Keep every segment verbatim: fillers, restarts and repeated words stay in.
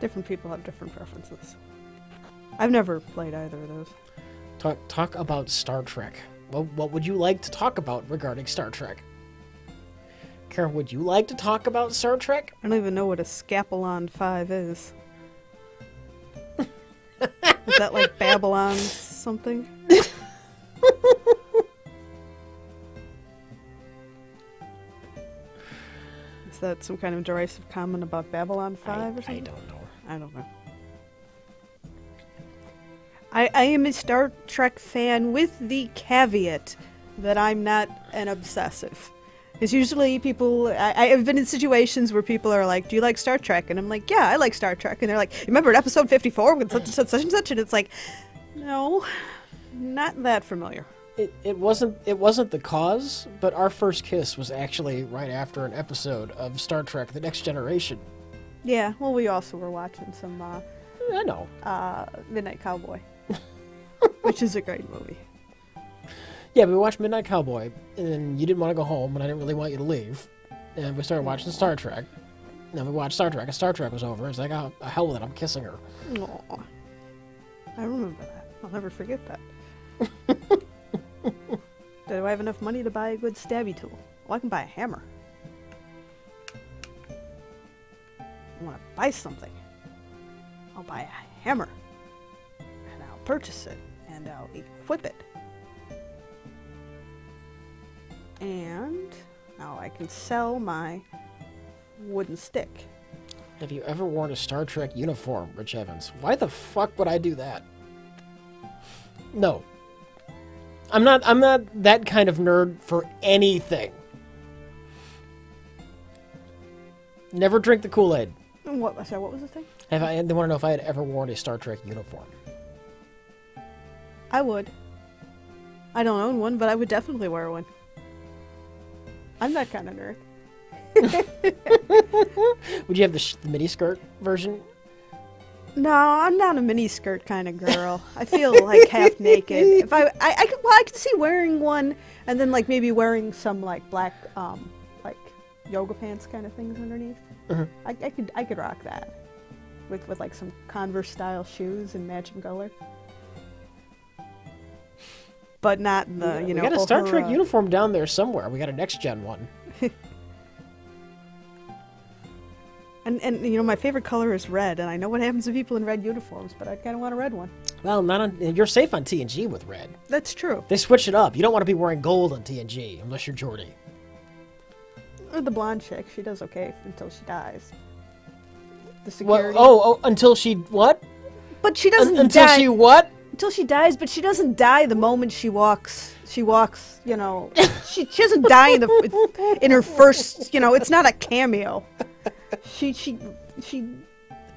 Different people have different preferences. I've never played either of those. Talk, talk about Star Trek. Well, what would you like to talk about regarding Star Trek? Kara, would you like to talk about Star Trek? I don't even know what a Scapalon five is. Is that like Babylon something? Is that some kind of derisive comment about Babylon five I, or something? I don't know. I don't know. I, I am a Star Trek fan with the caveat that I'm not an obsessive. Because usually people, I, I've been in situations where people are like, do you like Star Trek? And I'm like, yeah, I like Star Trek. And they're like, remember in episode fifty-four with such and such, such and such? And it's like, no, not that familiar. It, it, wasn't, it wasn't the cause, but Our First Kiss was actually right after an episode of Star Trek The Next Generation. Yeah, well, we also were watching some, uh, I know. Uh, Midnight Cowboy. Which is a great movie. Yeah, we watched Midnight Cowboy, and you didn't want to go home, and I didn't really want you to leave. And we started watching Star Trek. And we watched Star Trek, and Star Trek was over. It's like, oh, hell with it, I'm kissing her. Aww. I remember that. I'll never forget that. Do I have enough money to buy a good stabby tool? Well, I can buy a hammer. I want to buy something. I'll buy a hammer. And I'll purchase it. And I'll equip it. And now I can sell my wooden stick. Have you ever worn a Star Trek uniform, Rich Evans? Why the fuck would I do that? No. I'm not I'm not that kind of nerd for anything. Never drink the Kool-Aid. What sorry, what was the thing? Have I they want to know if I had ever worn a Star Trek uniform. I would. I don't own one, but I would definitely wear one. I'm that kind of nerd. Would you have the, sh the mini skirt version? No, I'm not a mini skirt kind of girl. I feel like half naked. If I, I, I could, well, I could see wearing one, and then like maybe wearing some like black, um, like yoga pants kind of things underneath. Uh-huh. I, I could, I could rock that with with like some Converse style shoes and matching color. But not the, you yeah, know... We got a Star O'Hara. Trek uniform down there somewhere. We got a next-gen one. and, and, you know, my favorite color is red, and I know what happens to people in red uniforms, but I kind of want a red one. Well, not on, you're safe on T N G with red. That's true. They switch it up. You don't want to be wearing gold on T N G, unless you're Geordie. Or the blonde chick. She does okay until she dies. The security... Well, oh, oh, until she what? But she doesn't Un until die. Until she what? Until she dies, but she doesn't die the moment she walks. She walks, you know. She, she doesn't die in the in her first, you know. It's not a cameo. She she she.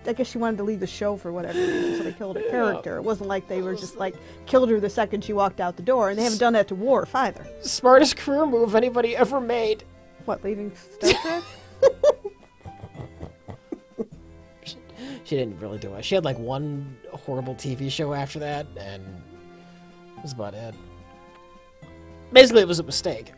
I guess she wanted to leave the show for whatever reason, so they killed her character. It wasn't like they were just like killed her the second she walked out the door, and they haven't done that to Worf either. Smartest career move anybody ever made. What, leaving Star Trek? She didn't really do it. She had like one horrible T V show after that, and that was about it. Basically, it was a mistake.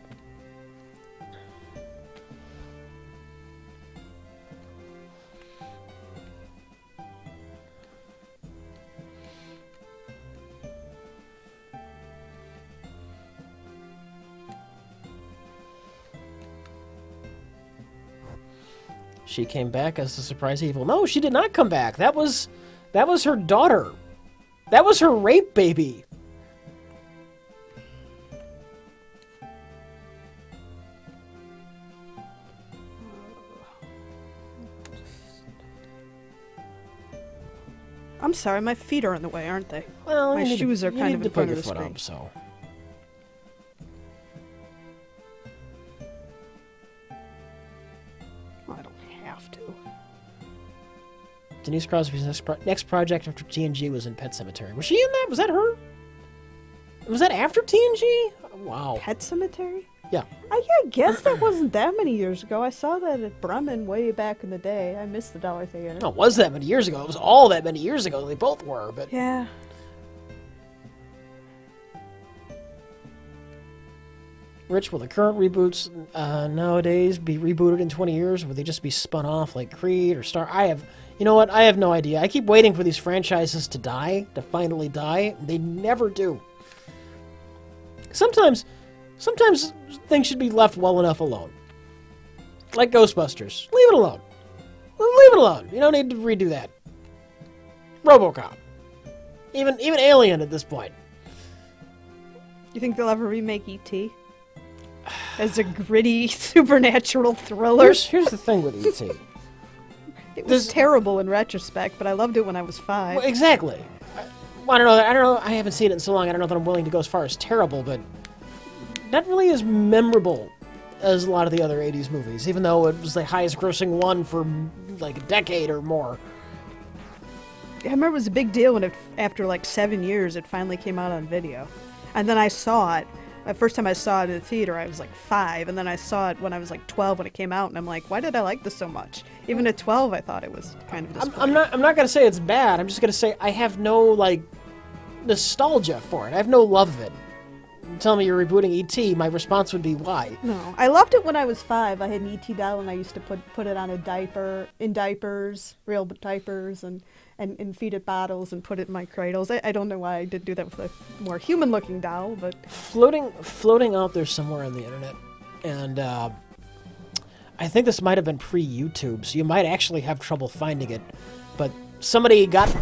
She came back as a surprise evil. No, she did not come back. That was, that was her daughter. That was her rape baby. I'm sorry, my feet are in the way, aren't they? Well, my shoes are kind of in front of the screen. So. Denise Crosby's next, pro next project after T N G was in Pet Sematary. Was she in that? Was that her? Was that after T N G? Wow. Pet Sematary? Yeah. I, I guess that wasn't that many years ago. I saw that at Brumman way back in the day. I missed the Dollar Theater. Oh, it was that many years ago. It was all that many years ago. They both were, but... Yeah. Rich, will the current reboots uh, nowadays be rebooted in twenty years? Or would they just be spun off like Creed or Star? I have, you know what? I have no idea. I keep waiting for these franchises to die, to finally die. They never do. Sometimes, sometimes things should be left well enough alone. Like Ghostbusters. Leave it alone. Leave it alone. You don't need to redo that. Robocop. Even, even Alien at this point. You think they'll ever remake E T? As a gritty supernatural thriller. Here's, here's the thing with E T It was There's, terrible in retrospect, but I loved it when I was five. Well, exactly. I, I don't know. I don't know. I haven't seen it in so long. I don't know that I'm willing to go as far as terrible, but not really as memorable as a lot of the other eighties movies, even though it was the highest-grossing one for like a decade or more. I remember it was a big deal when, it, after like seven years, it finally came out on video, and then I saw it. The first time I saw it in the theater, I was like five, and then I saw it when I was like twelve when it came out, and I'm like, why did I like this so much? Even at twelve, I thought it was kind of disappointing. I'm, I'm not. I'm not gonna say it's bad. I'm just gonna say I have no like nostalgia for it. I have no love of it. You tell me you're rebooting E T, my response would be why? No, I loved it when I was five. I had an E T doll, and I used to put put it on a diaper, in diapers, real diapers, and. And, and feed it bottles and put it in my cradles. I, I don't know why I didn't do that with a more human-looking doll, but... Floating floating out there somewhere on the internet, and uh, I think this might have been pre-YouTube, so you might actually have trouble finding it, but somebody got...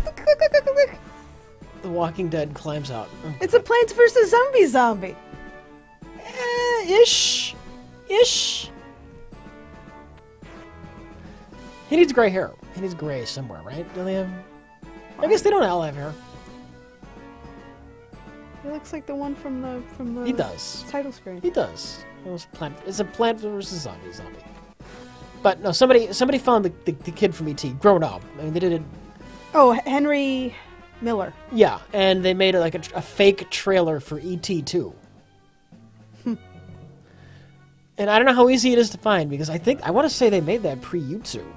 The Walking Dead climbs out. It's a Plants versus. Zombies zombie! Eh, ish. Ish. He needs gray hair. He needs gray somewhere, right? Do they have... I guess they don't all have hair. He looks like the one from the from the. He does. Title screen. He does. It was plant. It's a Plant versus. Zombies zombie. But no, somebody somebody found the, the the kid from E T grown up. I mean, they did it. Oh, Henry Miller. Yeah, and they made like a, a fake trailer for E T two. And I don't know how easy it is to find, because I think, I want to say they made that pre-YouTube.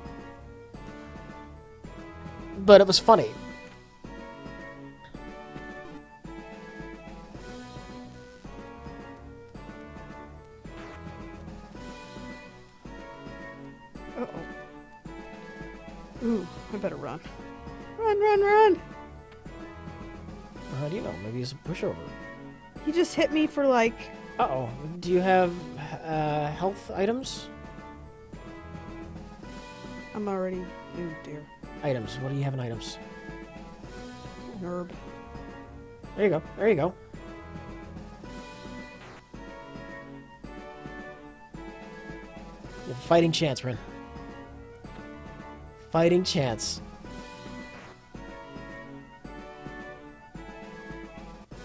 But it was funny. Uh-oh. Ooh, I better run. Run, run, run! How do you know? Maybe it's a pushover. He just hit me for like... Uh-oh. Do you have uh, health items? I'm already... Oh, dear. Items. What do you have in items? An herb. There you go. There you go. You have a fighting chance, Rin. Fighting chance.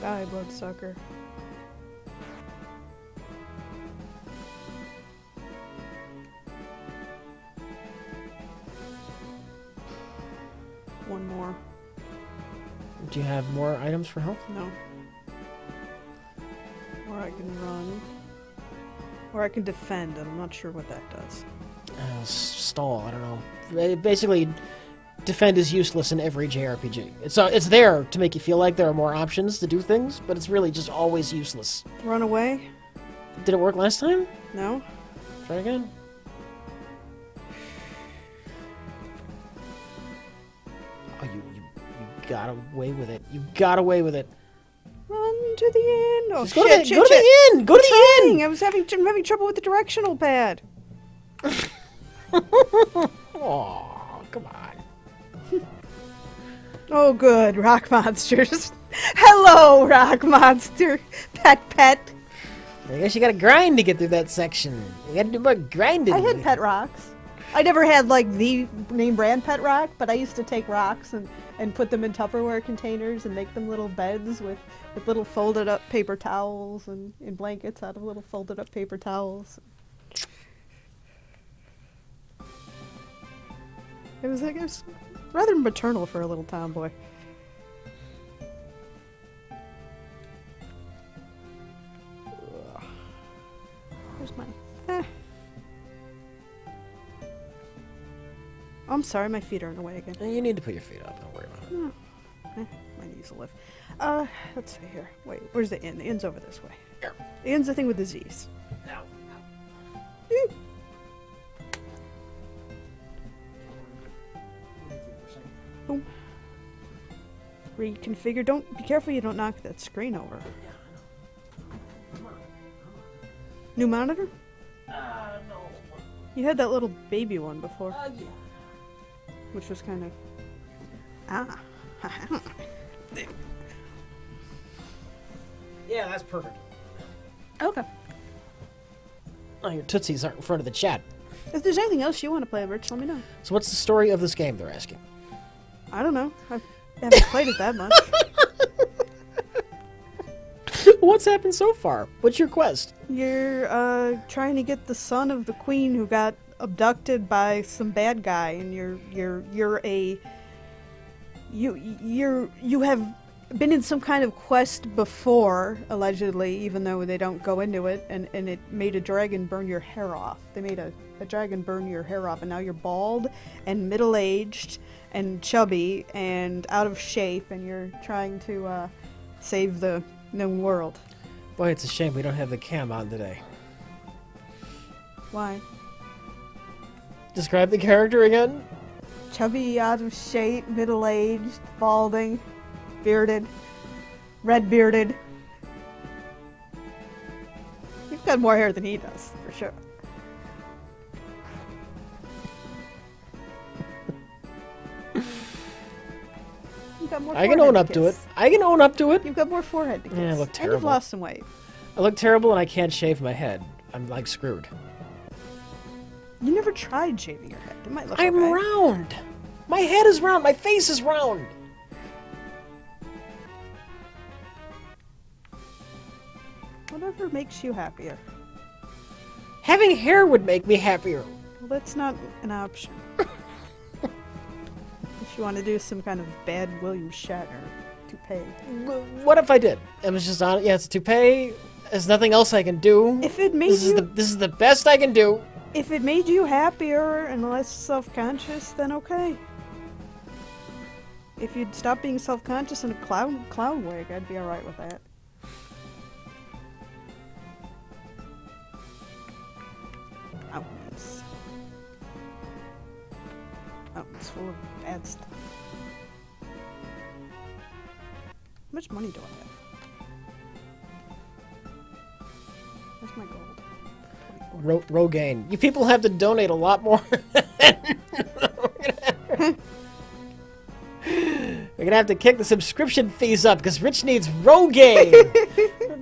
Die, bloodsucker. One more. Do you have more items for health? No. Or I can run. Or I can defend, and I'm not sure what that does. Uh, stall, I don't know. Basically, defend is useless in every J R P G. It's, uh, it's there to make you feel like there are more options to do things, but it's really just always useless. Run away? Did it work last time? No. Try again. Got away with it. You got away with it. Run to the end. Oh, shit, go to the, shit, go to shit. the end. Go I'm to the trying. end. I was having I'm having trouble with the directional pad. Oh, come on. Oh, good. Rock monsters. Hello, rock monster. Pet, pet. I guess you gotta grind to get through that section. You gotta do more grinding. I had pet rocks. I never had, like, the name brand pet rock, but I used to take rocks and, and put them in Tupperware containers and make them little beds with, with little folded-up paper towels and, and blankets out of little folded-up paper towels. It was, like, it was rather maternal for a little tomboy. Where's my... Eh. I'm sorry, my feet are in the way again. You need to put your feet up. Don't worry about it. Oh. Eh, my knees will live. Uh, let's see here. Wait, where's the inn? The inn's over this way. Here. The inn's the thing with the Z's. room? Reconfigure. Don't, be careful you don't knock that screen over. New monitor? Uh, no. You had that little baby one before. Uh, yeah. Which was kind of... Ah. Yeah, that's perfect. Okay. Oh, your tootsies aren't in front of the chat. If there's anything else you want to play, Rich, let me know. So what's the story of this game, they're asking? I don't know. I haven't played it that much. What's happened so far? What's your quest? You're uh, trying to get the son of the queen who got abducted by some bad guy, and you're you're you're a you you're you have been in some kind of quest before, allegedly, even though they don't go into it, and and it made a dragon burn your hair off. They made a a dragon burn your hair off, and now you're bald and middle aged and chubby and out of shape, and you're trying to uh, save the known world. Boy, it's a shame we don't have the cam on today. Why? Describe the character again. Chubby, out of shape, middle-aged, balding, bearded, red-bearded. You've got more hair than he does, for sure. I can own up to it. I can own up to it. You've got more forehead to kiss. Yeah, I look terrible. And you've lost some weight. I look terrible and I can't shave my head. I'm like screwed. You never tried shaving your head. It might look I'm okay. round. My head is round. My face is round. Whatever makes you happier. Having hair would make me happier. Well, that's not an option. You want to do some kind of bad William Shatner toupee. What if I did? It was just on. Yeah, it's a toupee. There's nothing else I can do. If it made this you, is the, this is the best I can do. If it made you happier and less self-conscious, then okay. If you'd stop being self-conscious in a clown clown wig, I'd be all right with that. Oh, it's, oh, it's full of bad stuff. How much money do I have? Where's my gold? Ro Rogaine. You people have to donate a lot more. We're gonna have to kick the subscription fees up because Rich needs Rogaine.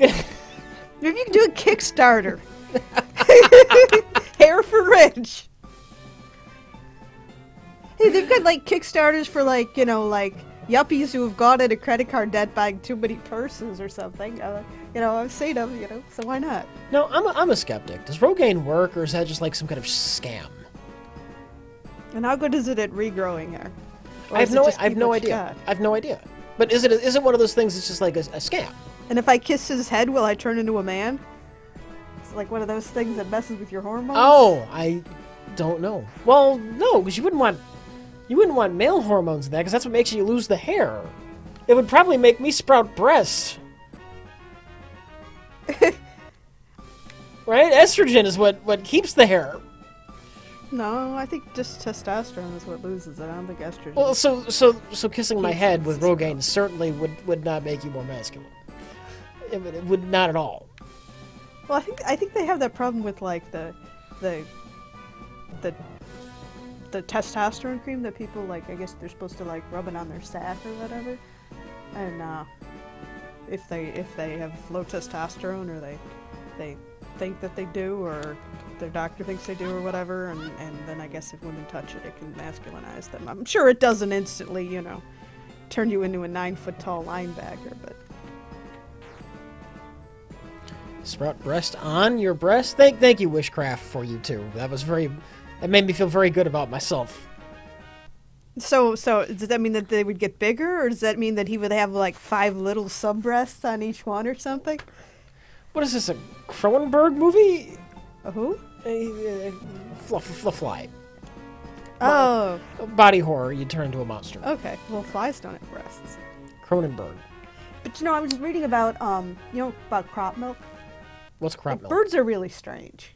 If you can do a Kickstarter. Hair for Rich. Hey, they've got like Kickstarters for like, you know, like yuppies who have gone into credit card debt buying too many purses or something. Uh, you know, I've seen them, you know, so why not? No, I'm a, I'm a skeptic. Does Rogaine work or is that just like some kind of scam? And how good is it at regrowing hair? I have no, I have no idea. I have no idea. But is it, is it one of those things that's just like a, a scam? And if I kiss his head, will I turn into a man? It's like one of those things that messes with your hormones? Oh, I don't know. Well, no, because you wouldn't want... You wouldn't want male hormones in that, because that's what makes you lose the hair. It would probably make me sprout breasts. Right? Estrogen is what, what keeps the hair. No, I think just testosterone is what loses it. I don't think estrogen... Well, so so, so kissing my head with Rogaine certainly would, would not make you more masculine. It would, it would not at all. Well, I think I think they have that problem with, like, the... the... the... the testosterone cream that people like, I guess they're supposed to like rub it on their sack or whatever, and uh, if they if they have low testosterone or they they think that they do or their doctor thinks they do or whatever, and, and then I guess if women touch it, it can masculinize them. I'm sure it doesn't instantly, you know, turn you into a nine foot tall linebacker, but sprout breast on your breast. Thank thank you, Wishcraft, for you too. That was very. That made me feel very good about myself. So, so does that mean that they would get bigger, or does that mean that he would have like five little sub-breasts on each one or something? What is this, a Cronenberg movie? A who? A, a, a fly. Oh. Body horror, you turn into a monster. Okay, well, flies don't have breasts. Cronenberg. But you know, I was reading about, um, you know, about crop milk? What's crop milk? Birds are really strange.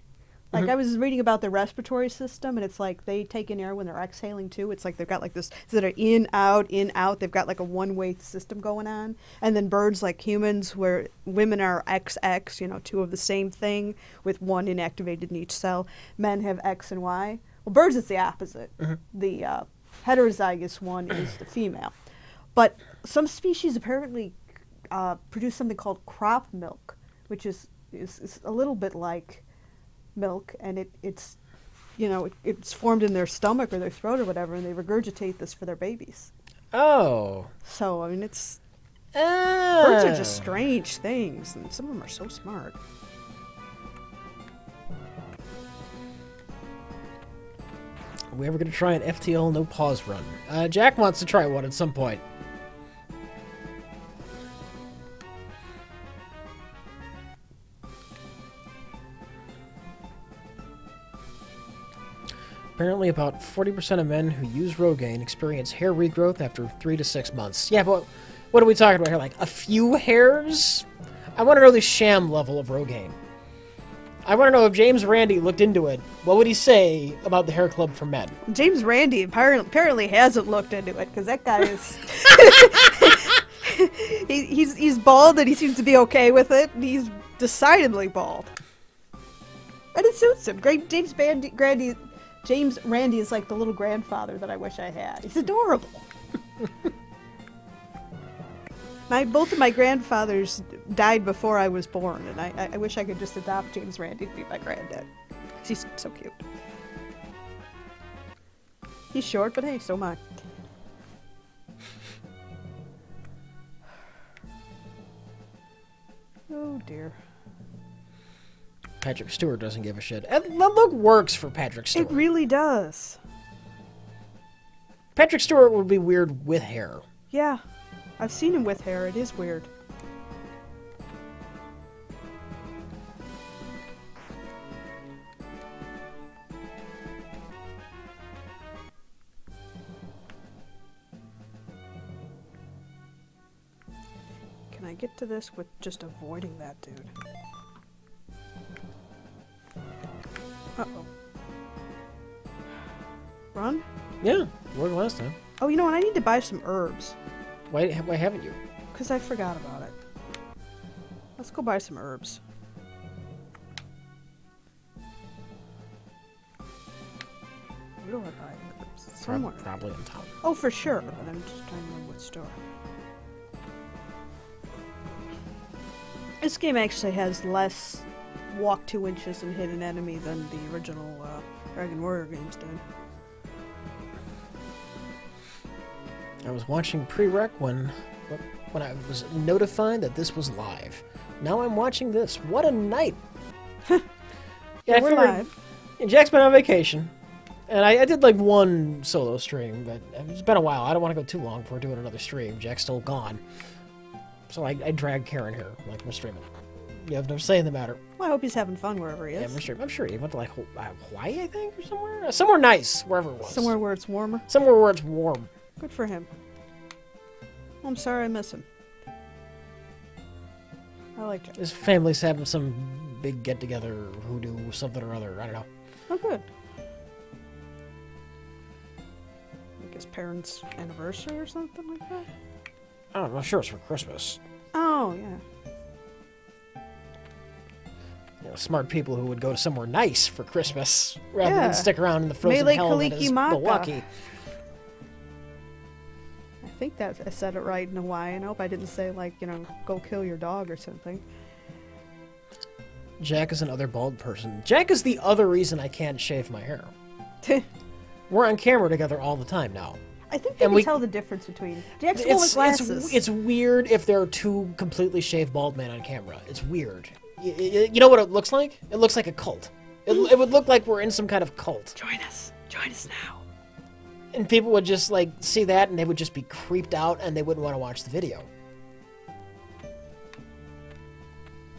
Like, mm-hmm. I was reading about the respiratory system, and it's like they take in air when they're exhaling, too. It's like they've got, like, this so that are in, out, in, out. They've got, like, a one-way system going on. And then birds, like humans, where women are X X, you know, two of the same thing, with one inactivated in each cell. Men have X and Y. Well, birds, it's the opposite. Mm-hmm. The uh, heterozygous one is the female. But some species apparently uh, produce something called crop milk, which is, is, is a little bit like milk, and it, it's, you know, it, it's formed in their stomach or their throat or whatever, and they regurgitate this for their babies. Oh. So, I mean, it's... Oh. Birds are just strange things, and some of them are so smart. Are we ever going to try an F T L no pause run? Uh, Jack wants to try one at some point. Apparently about forty percent of men who use Rogaine experience hair regrowth after three to six months. Yeah, but what are we talking about here? Like, a few hairs? I want to know the sham level of Rogaine. I want to know if James Randi looked into it, what would he say about the hair club for men? James Randi apparently hasn't looked into it, because that guy is... he, he's, he's bald and he seems to be okay with it. And he's decidedly bald. And it suits him. Great James Randi... Randy, James Randi is like the little grandfather that I wish I had. He's adorable. my Both of my grandfathers died before I was born, and I, I wish I could just adopt James Randi to be my granddad. He's so cute. He's short, but hey, so am I. Oh, dear. Patrick Stewart doesn't give a shit. And that look works for Patrick Stewart. It really does. Patrick Stewart would be weird with hair. Yeah. I've seen him with hair. It is weird. Can I get to this with just avoiding that dude? Uh-oh. Run? Yeah, it worked last time. Oh, you know what? I need to buy some herbs. Why, why haven't you? Because I forgot about it. Let's go buy some herbs. Where do I buy herbs? Somewhere. Probably on top. Oh, for sure. But I'm just trying to remember what store. This game actually has less... walk two inches and hit an enemy than the original uh, Dragon Warrior games did. I was watching pre-rec when when I was notified that this was live. Now I'm watching this. What a night! yeah, yeah, we're live. Jack's been on vacation, and I, I did like one solo stream, but it's been a while. I don't want to go too long before doing another stream. Jack's still gone, so I, I dragged Karen here like we're streaming. You have no say in the matter. Well, I hope he's having fun wherever he is. Yeah, I'm sure. I'm sure he went to like Hawaii, I think, or somewhere. Somewhere nice, wherever it was. Somewhere where it's warmer. Somewhere where it's warm. Good for him. I'm sorry I miss him. I like Jack. His family's having some big get-together, hoodoo, something or other. I don't know. Oh, good. Like his parents' anniversary or something like that? I don't know. I'm sure it's for Christmas. Oh, yeah. You know, smart people who would go to somewhere nice for Christmas rather yeah. than stick around in the frozen Mele hell Kaliki that is Maka. Milwaukee. I think that I said it right in Hawaiian. I hope I didn't say, like, you know, go kill your dog or something. Jack is another bald person. Jack is the other reason I can't shave my hair. We're on camera together all the time now. I think they and can we, tell the difference between... Jack's full of glasses. It's, it's weird if there are two completely shaved bald men on camera. It's weird. You know what it looks like? It looks like a cult. It, it would look like we're in some kind of cult. Join us. Join us now. And people would just, like, see that, and they would just be creeped out, and they wouldn't want to watch the video.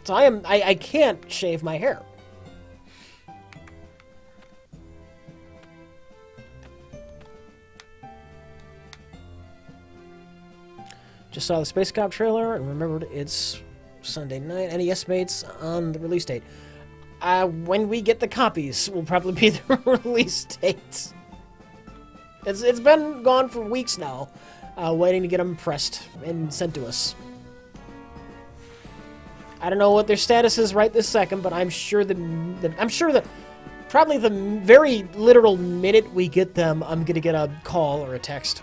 So I am... I, I can't shave my hair. Just saw the Space Cop trailer and remembered it's... Sunday night. N E S mates on the release date. Uh, when we get the copies will probably be the release date. It's, it's been gone for weeks now, uh, waiting to get them pressed and sent to us. I don't know what their status is right this second, but I'm sure the, the I'm sure that probably the very literal minute we get them, I'm gonna get a call or a text.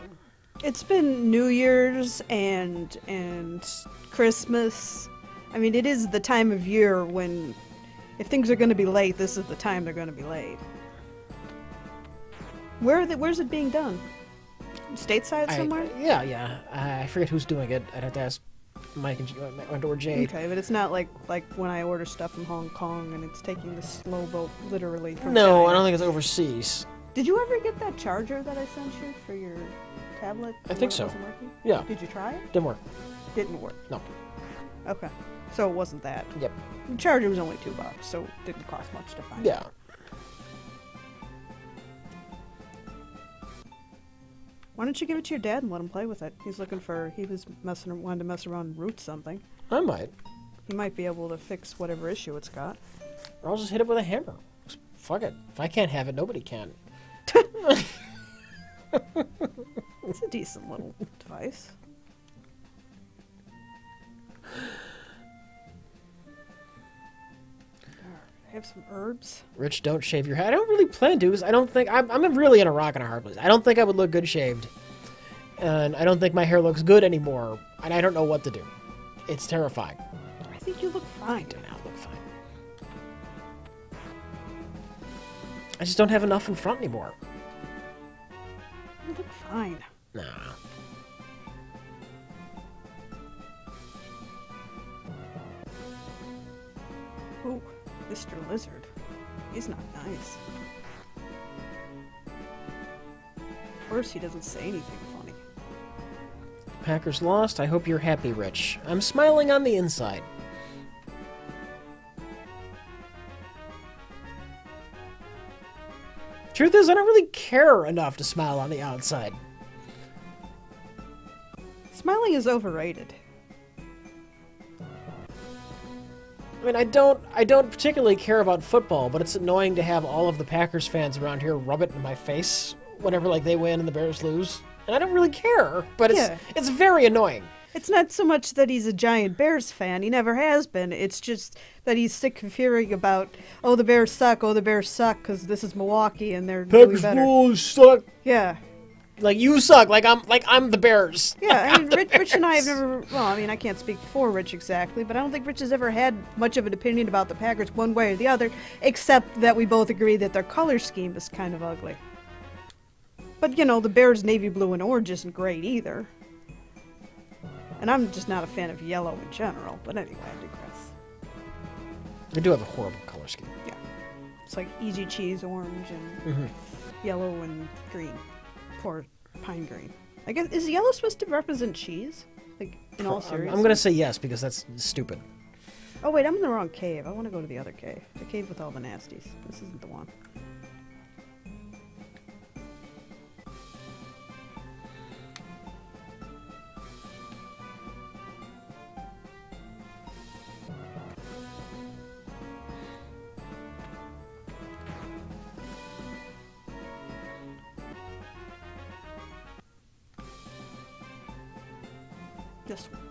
It's been New Year's and and Christmas. I mean, it is the time of year when, if things are going to be late, this is the time they're going to be late. Where are they, where's it being done? Stateside somewhere? I, yeah, yeah. I forget who's doing it. I'd have to ask Mike and or Jade. Okay, but it's not like like when I order stuff from Hong Kong and it's taking the slow boat literally from No, China. I don't think it's overseas. Did you ever get that charger that I sent you for your tablet? I think so. Yeah. Did you try it? Didn't work. Didn't work? No. Okay. So it wasn't that. Yep. The charger was only two bucks, so it didn't cost much to find. Yeah. Why don't you give it to your dad and let him play with it? He's looking for, he was messing, wanted to mess around and root something. I might. He might be able to fix whatever issue it's got. Or I'll just hit it with a hammer. Fuck it. If I can't have it, nobody can. It's a decent little device. Have some herbs. Rich, don't shave your hair. I don't really plan to, because I don't think I'm, I'm really in a rock and a hard place. I don't think I would look good shaved, and I don't think my hair looks good anymore, and I don't know what to do. It's terrifying. I think you look fine. I do not look fine. I just don't have enough in front anymore. You look fine. Nah. Ooh. Mister Lizard. He's not nice. Of course he doesn't say anything funny. Packers lost. I hope you're happy, Rich. I'm smiling on the inside. Truth is, I don't really care enough to smile on the outside. Smiling is overrated. I mean, I don't, I don't particularly care about football, but it's annoying to have all of the Packers fans around here rub it in my face whenever, like, they win and the Bears lose. And I don't really care, but it's, yeah. It's very annoying. It's not so much that he's a giant Bears fan. He never has been. It's just that he's sick of hearing about, oh, the Bears suck, oh, the Bears suck, because this is Milwaukee and they're Packers doing better. Packers suck. Yeah. Like, you suck. Like, I'm like I'm the Bears. Yeah, like, I mean, Rich, Rich and I have never... Well, I mean, I can't speak for Rich exactly, but I don't think Rich has ever had much of an opinion about the Packers one way or the other, except that we both agree that their color scheme is kind of ugly. But, you know, the Bears' navy blue and orange isn't great either. And I'm just not a fan of yellow in general, but anyway, I digress. They do have a horrible color scheme. Yeah. It's like easy cheese orange and mm-hmm. yellow and green. Or pine green. I guess, is yellow supposed to represent cheese? Like, in all seriousness? I'm, I'm gonna say yes, because that's stupid. Oh wait, I'm in the wrong cave. I want to go to the other cave. The cave with all the nasties. This isn't the one. This one.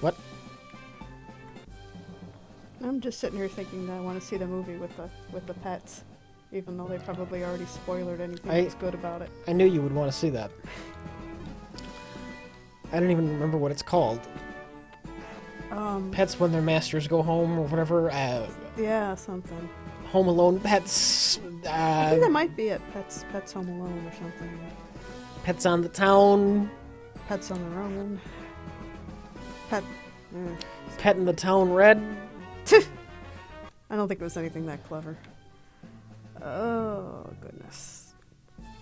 What? I'm just sitting here thinking that I want to see the movie with the with the pets, even though they probably already spoiled anything I, that's good about it. I knew you would want to see that. I don't even remember what it's called. Um, Pets When Their Masters Go Home or whatever. Uh, yeah, something. Home Alone Pets. Uh, I think that might be it. Pets Pets Home Alone or something. Pets on the Town. Pets on Their Own. Pet. Mm. Pet in the Town Red. I don't think it was anything that clever. Oh, goodness.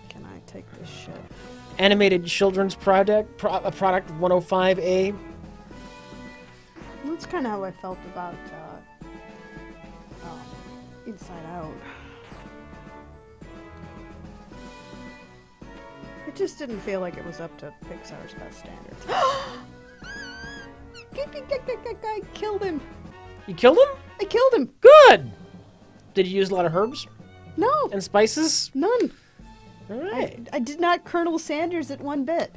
Can I take this shit? Animated Children's Product, pro uh, Product one oh five A. That's kind of how I felt about uh, um, Inside Out. It just didn't feel like it was up to Pixar's best standards. I killed him. You killed him? I killed him. Good. Did you use a lot of herbs? No. And spices? None. All right. I, I did not Colonel Sanders it one bit.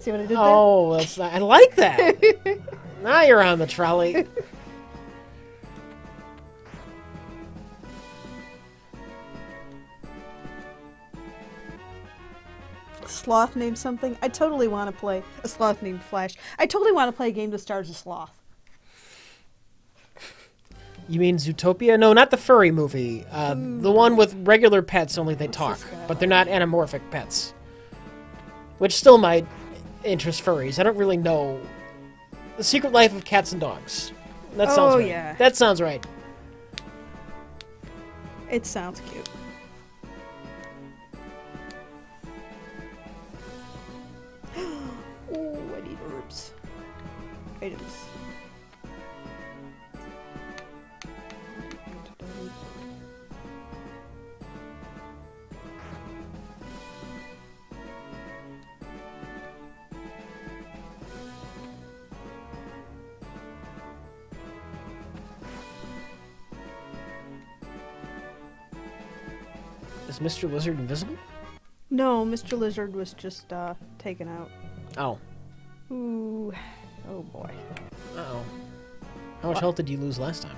See what I did there? Oh, that's not, I like that. Now you're on the trolley. Sloth named something. I totally want to play a sloth named Flash. I totally want to play a game that stars a sloth. You mean Zootopia? No, not the furry movie. Uh, mm. The one with regular pets, only they talk. But they're not anamorphic pets. Which still might interest furries. I don't really know. The Secret Life of Cats and Dogs. That sounds oh, right. Yeah. That sounds right. It sounds cute. Oh, I need herbs. Items. Is Mister Lizard invisible? No, Mister Lizard was just uh, taken out. Oh. Ooh. Oh boy. Uh-oh. How much what? health did you lose last time?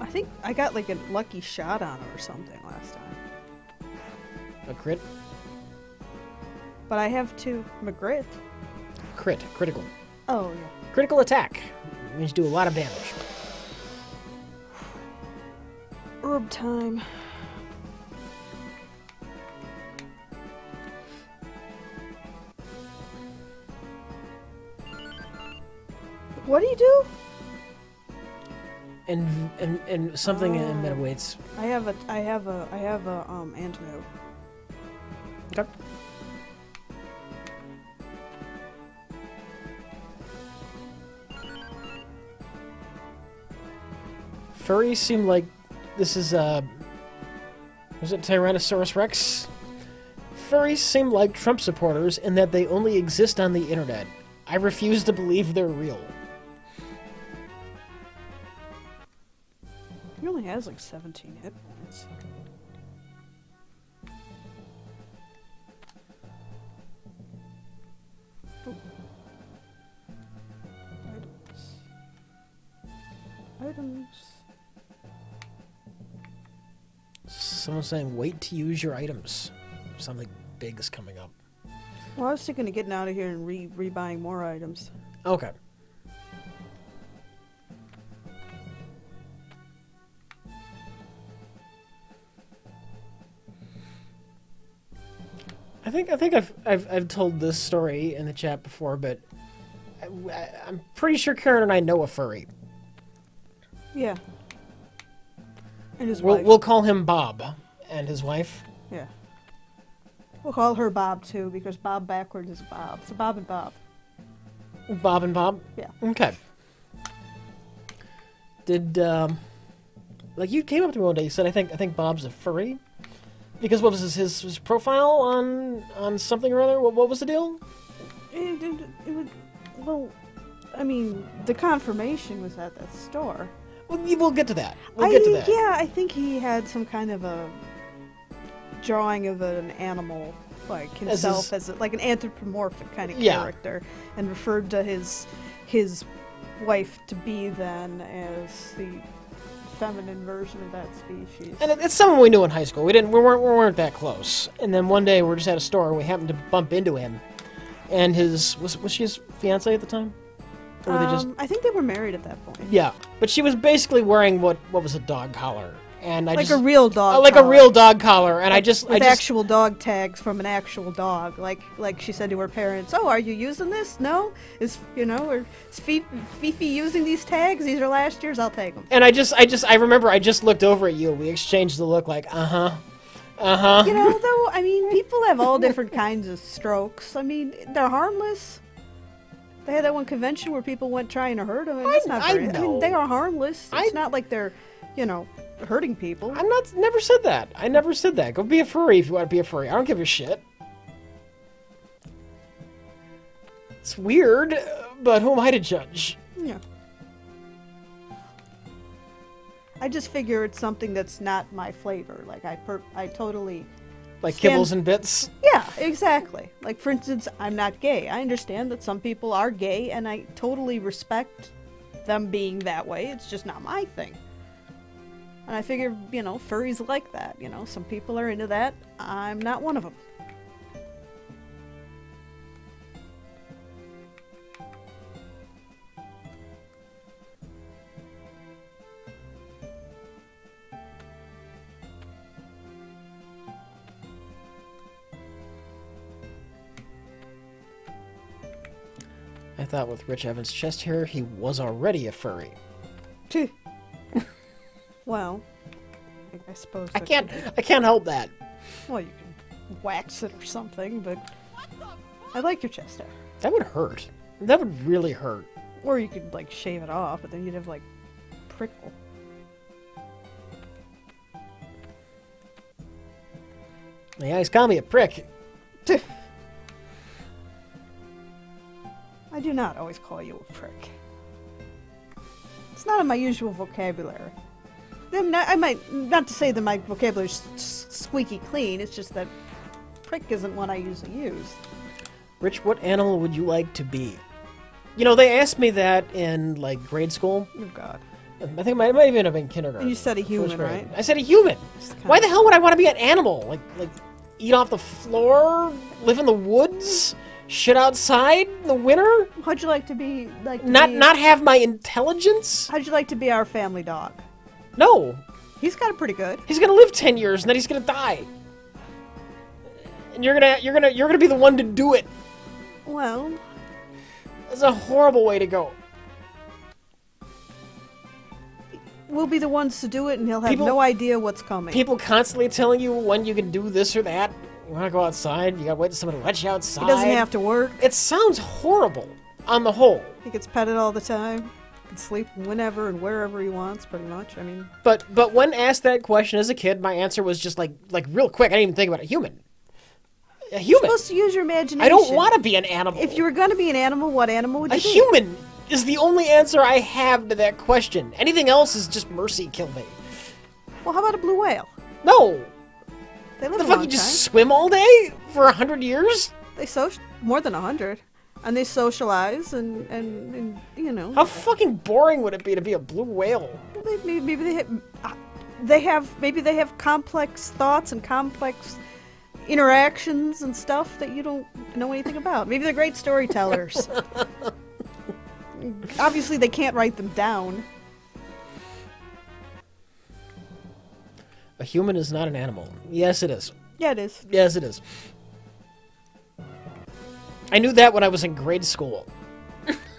I think I got like a lucky shot on him or something last time. A crit? But I have two McGrit. Crit. Critical. Oh, yeah. Critical attack. It means you do a lot of damage. Herb time. What do you do? And and and something oh. in meta weights. I have a I have a I have a um antidote. Okay. Furries seem like this is uh was it Tyrannosaurus Rex? Furries seem like Trump supporters in that they only exist on the internet. I refuse to believe they're real. He only has like seventeen hit points. Oh. Items. Items. Someone's saying, wait to use your items. Something big is coming up. Well, I was thinking of getting out of here and re rebuying more items. Okay. I think I think I've I've, I've told this story in the chat before, but I, I, I'm pretty sure Karen and I know a furry. Yeah. And his we'll, wife. We'll call him Bob, and his wife. Yeah. We'll call her Bob too, because Bob backwards is Bob. So Bob and Bob. Bob and Bob. Yeah. Okay. Did um, like you came up to me one day? You said I think I think Bob's a furry. Because what was his, his, his profile on on something or other? What, what was the deal? It, it, it would, well, I mean, the confirmation was at that store. Well, we'll get to that. We'll I, get to that. Yeah, I think he had some kind of a drawing of an animal, like himself, as, his, as a, like an anthropomorphic kind of yeah. character, and referred to his his wife to be then as the feminine version of that species. And it, it's someone we knew in high school. We didn't. We weren't. We weren't that close. And then one day, we're just at a store, and we happened to bump into him. And his was was she his fiance at the time? Or were um, they just... I think they were married at that point. Yeah, but she was basically wearing what what was a dog collar, and I like just, a real dog. Uh, like collar. a real dog collar, and like, I just with I just, actual dog tags from an actual dog. Like like she said to her parents, "Oh, are you using this? No, is you know, or is Fifi using these tags? These are last year's. I'll take them." And I just I just I remember I just looked over at you. We exchanged the look, like uh huh, uh huh. You know, though, I mean, people have all different kinds of strokes. I mean, they're harmless. They had that one convention where people went trying to hurt them. And I, that's not I, very, know. I mean, they are harmless. It's I, not like they're. you know, hurting people. I'm not, never said that. I never said that. Go be a furry if you want to be a furry. I don't give a shit. It's weird, but who am I to judge? Yeah. I just figure it's something that's not my flavor. Like, I per I totally... Like stand... kibbles and bits? Yeah, exactly. Like, for instance, I'm not gay. I understand that some people are gay, and I totally respect them being that way. It's just not my thing. And I figure, you know, furries like that. You know, some people are into that. I'm not one of them. I thought with Rich Evans' chest hair, he was already a furry. Well, I suppose I can't. I can't help that. Well, you can wax it or something, but I like your chest hair. That would hurt. That would really hurt. Or you could like shave it off, but then you'd have like prickle. The guys call me a prick. I do not always call you a prick. It's not in my usual vocabulary. I'm not, I might not to say that my vocabulary is squeaky clean. It's just that prick isn't one I usually use. Rich, what animal would you like to be? You know, they asked me that in like grade school. Oh God. I think I might have ended up in kindergarten. You said a human, right? I said a human. Why the hell would I want to be an animal? Like, like eat off the floor, live in the woods. Shit outside in the winter? How'd you like to be like to Not be... not have my intelligence? How'd you like to be our family dog? No. He's got it pretty good. He's gonna live ten years and then he's gonna die. And you're gonna you're gonna you're gonna be the one to do it. Well, that's a horrible way to go. We'll be the ones to do it and he'll have people, no idea what's coming. People constantly telling you when you can do this or that. You want to go outside? You got to wait for someone to let you outside? He doesn't have to work. It sounds horrible on the whole. He gets petted all the time. He can sleep whenever and wherever he wants, pretty much. I mean... But but when asked that question as a kid, my answer was just like, like real quick. I didn't even think about a human. A human. You're supposed to use your imagination. I don't want to be an animal. If you were going to be an animal, what animal would you be? A human is the only answer I have to that question. Anything else is just mercy kill me. Well, how about a blue whale? No! They live the fuck, you just time. swim all day for a hundred years? They so more than a hundred, and they socialize and, and and you know. How fucking boring would it be to be a blue whale? Maybe, maybe they have, they have maybe they have complex thoughts and complex interactions and stuff that you don't know anything about. Maybe they're great storytellers. Obviously, they can't write them down. A human is not an animal. Yes, it is. Yeah, it is. Yes, it is. I knew that when I was in grade school.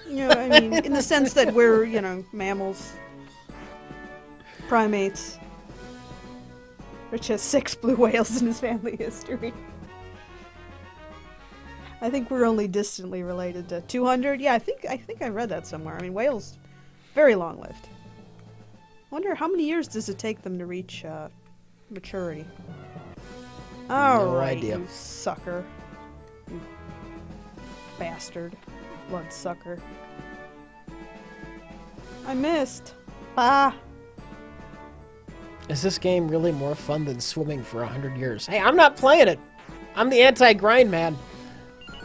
Yeah, I mean, in the sense that we're, you know, mammals. Primates. Rich has six blue whales in his family history. I think we're only distantly related to two hundred. Yeah, I think I think I read that somewhere. I mean, whales, very long-lived. Wonder how many years does it take them to reach, uh... maturity. Alright, no, you sucker. You bastard. Bloodsucker. I missed. Bah! Is this game really more fun than swimming for a hundred years? Hey, I'm not playing it! I'm the anti-grind man.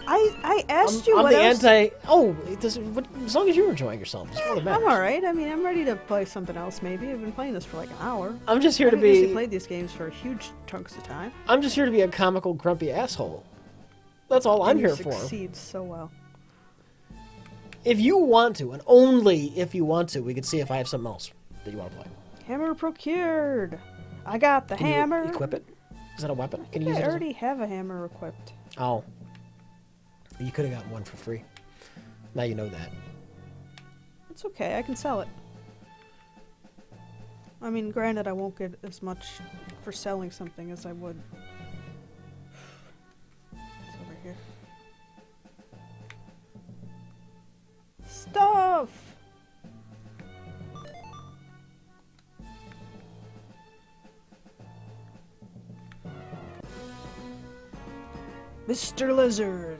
I, I asked I'm, you I'm what I'm the else... anti... Oh, it doesn't, but as long as you're enjoying yourself, it's all that matters. I'm alright. I mean, I'm ready to play something else, maybe. I've been playing this for like an hour. I'm just here I to be... I've usually played these games for huge chunks of time. I'm just here to be a comical, grumpy asshole. That's all and I'm here for. You succeed so well. If you want to, and only if you want to, we can see if I have something else that you want to play. Hammer procured! I got the can hammer! You equip it? Is that a weapon? Can you use I it already a... have a hammer equipped. Oh. You could have gotten one for free. Now you know that. It's okay. I can sell it. I mean, granted, I won't get as much for selling something as I would. It's over here. Stuff! Mister Lizard.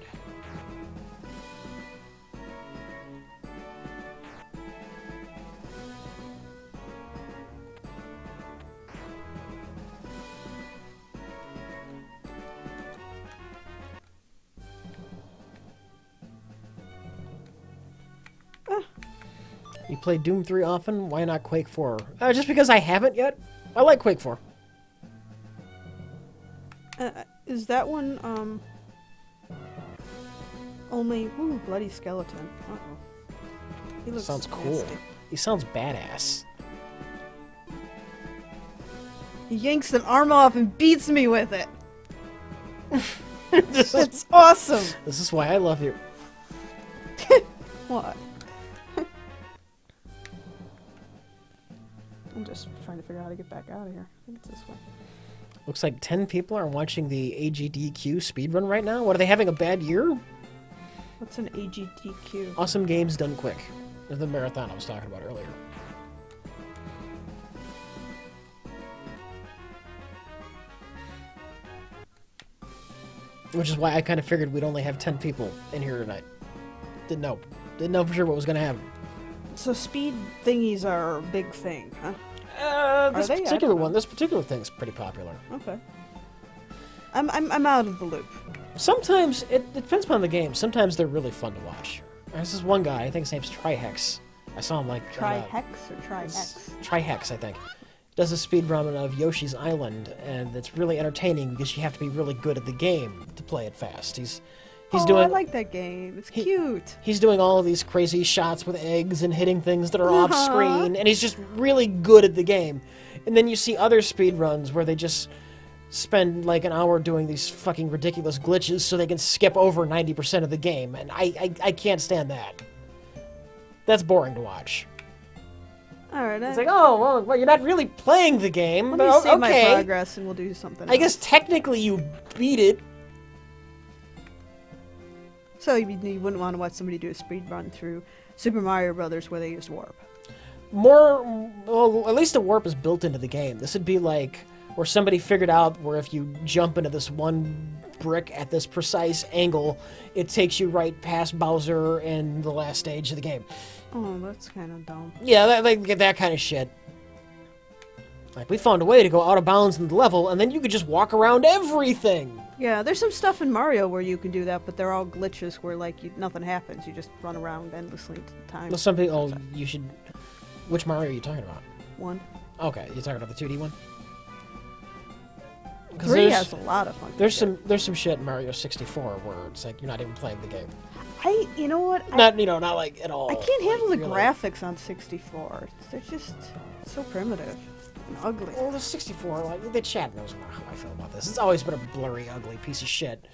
You play Doom three often? Why not Quake four? Uh, just because I haven't yet. I like Quake four. Uh, is that one, um... only... Ooh, bloody skeleton. Uh-oh. He looks Sounds fantastic. cool. He sounds badass. He yanks an arm off and beats me with it! This That's is, awesome! This is why I love you. What? I'm just trying to figure out how to get back out of here. I think it's this way. Looks like ten people are watching the A G D Q speedrun right now. What, are they having a bad year? What's an A G D Q? Awesome Games Done Quick. The marathon I was talking about earlier. Which is why I kind of figured we'd only have ten people in here tonight. Didn't know. Didn't know for sure what was going to happen. So speed thingies are a big thing, huh? Uh, this are particular one, this particular thing's pretty popular. Okay. I'm I'm I'm out of the loop. Sometimes it, it depends upon the game. Sometimes they're really fun to watch. This is one guy. I think his name's Trihex. I saw him like Trihex uh, or Trihex. Trihex, I think. Does a speed run of Yoshi's Island, and it's really entertaining because you have to be really good at the game to play it fast. He's He's oh, doing, I like that game. It's he, cute. He's doing all of these crazy shots with eggs and hitting things that are uh-huh. off screen, and he's just really good at the game. And then you see other speedruns where they just spend like an hour doing these fucking ridiculous glitches so they can skip over ninety percent of the game, and I, I, I can't stand that. That's boring to watch. All right, it's I... like, oh, well, well, you're not really playing the game. Let but me save okay. my progress and we'll do something I else. guess technically you beat it. So you, you wouldn't want to watch somebody do a speed run through Super Mario Brothers where they used warp. More, well, at least the warp is built into the game. This would be like where somebody figured out where if you jump into this one brick at this precise angle, it takes you right past Bowser and the last stage of the game. Oh, that's kind of dumb. Yeah, that, like that kind of shit. Like, we found a way to go out of bounds in the level, and then you could just walk around everything! Yeah, there's some stuff in Mario where you can do that, but they're all glitches where, like, you, nothing happens. You just run around endlessly to the time. Well, some people... Oh, you should... Which Mario are you talking about? One. Okay, you're talking about the two D one? Three has a lot of fun. There's some, there's some shit in Mario sixty-four where it's like, you're not even playing the game. I... You know what? Not, I, you know, not, like, at all. I can't handle like, the graphics like, on sixty-four. They're just so primitive. Ugly. Well, the sixty-four, like the chat knows how I feel about this. It's always been a blurry, ugly piece of shit.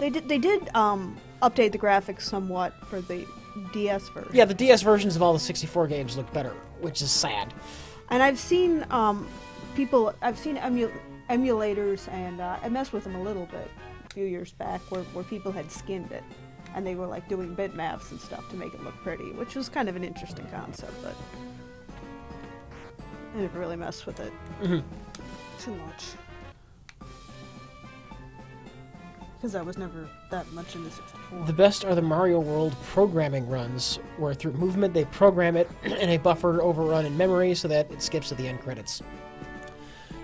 They did, they did um, update the graphics somewhat for the D S version. Yeah, the D S versions of all the sixty-four games look better, which is sad. And I've seen um, people, I've seen emu emulators, and uh, I messed with them a little bit a few years back, where where people had skinned it, and they were like doing bitmaps and stuff to make it look pretty, which was kind of an interesting concept, but. I never really messed with it. Mm-hmm. Too much. Because I was never that much into sixty-four. The best are the Mario World programming runs, where through movement they program it in a buffer overrun in memory so that it skips to the end credits.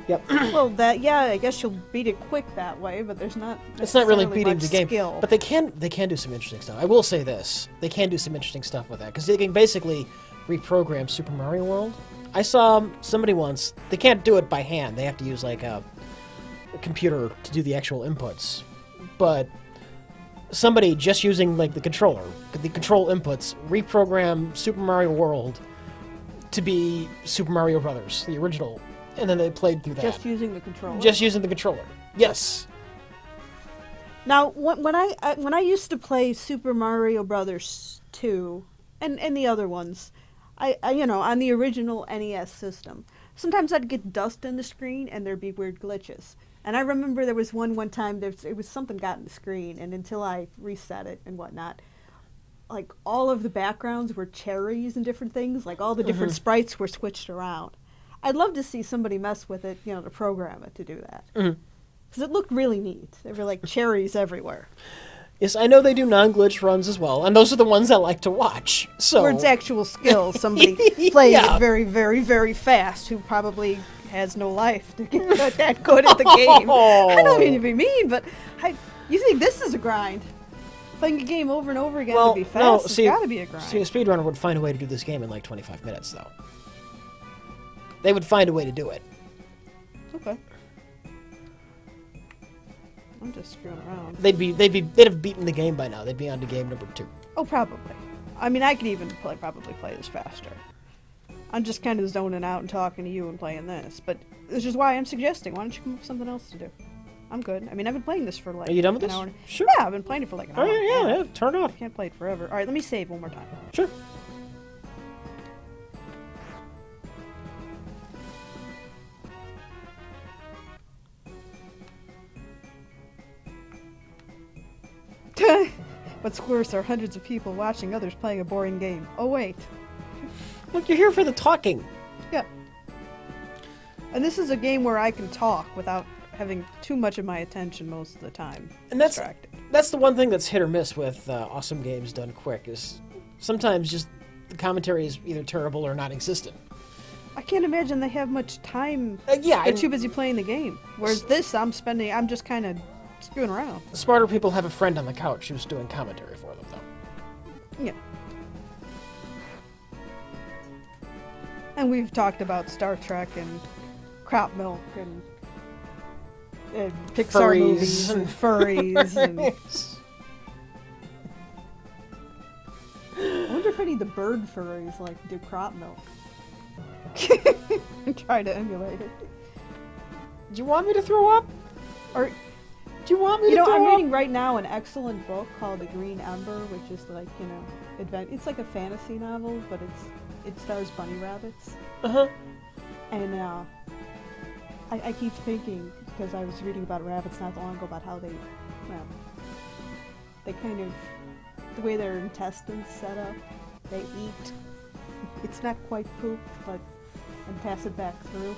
Yep. Well, that yeah, I guess you'll beat it quick that way, but there's not. It's not really beating the game. Skill. But they can they can do some interesting stuff. I will say this: they can do some interesting stuff with that because they can basically reprogram Super Mario World. I saw somebody once, they can't do it by hand, they have to use like a, a computer to do the actual inputs, but somebody just using like the controller, the control inputs, reprogram Super Mario World to be Super Mario Brothers, the original, and then they played through that. Just using the controller? Just using the controller, yes. Now, when I, when I used to play Super Mario Brothers two, and, and the other ones, I, I, you know, on the original N E S system. Sometimes I'd get dust in the screen and there'd be weird glitches. And I remember there was one one time, there's, it was something got in the screen, and until I reset it and whatnot, like all of the backgrounds were cherries and different things, like all the different mm-hmm. sprites were switched around. I'd love to see somebody mess with it, you know, to program it to do that. Mm-hmm. because it looked really neat. There were like cherries everywhere. Yes, I know they do non-glitch runs as well, and those are the ones I like to watch. So, or it's actual skill. Somebody playing yeah. it very, very, very fast who probably has no life to get that good at the game. Oh. I don't mean to be mean, but I, you think this is a grind? Playing a game over and over again well, to be fast no, see, it's got to be a grind. See, a speedrunner would find a way to do this game in like twenty-five minutes, though. They would find a way to do it. Okay. I'm just screwing around. They'd be, they'd be, they'd have beaten the game by now. They'd be on to game number two. Oh, probably. I mean, I could even play, probably play this faster. I'm just kind of zoning out and talking to you and playing this, but this is why I'm suggesting. Why don't you come up with something else to do? I'm good. I mean, I've been playing this for like. Are you done with an this? Hour. Sure. Yeah, I've been playing it for like an hour. All right, yeah, yeah, yeah. Turn it off. I can't play it forever. All right, let me save one more time. Sure. What's worse are hundreds of people watching others playing a boring game. Oh, wait. Look, you're here for the talking. Yeah. And this is a game where I can talk without having too much of my attention most of the time. And that's, that's the one thing that's hit or miss with uh, Awesome Games Done Quick is sometimes just the commentary is either terrible or non-existent. I can't imagine they have much time. Uh, yeah. They're too busy playing the game. Whereas this, I'm spending, I'm just kind of... screwing around. Smarter people have a friend on the couch who's doing commentary for them, though. Yeah. And we've talked about Star Trek and crop milk and, and Pixar furries. movies and furries. And... I wonder if any of the bird furries like do crop milk. And try to emulate it. Do you want me to throw up? Or... do you want me you to know, I'm reading right now an excellent book called The Green Ember, which is like, you know, advent it's like a fantasy novel, but it's it stars bunny rabbits. Uh-huh. And uh, I, I keep thinking, because I was reading about rabbits not long ago, about how they, well, they kind of, the way their intestines set up, they eat. It's not quite poop, but, and pass it back through.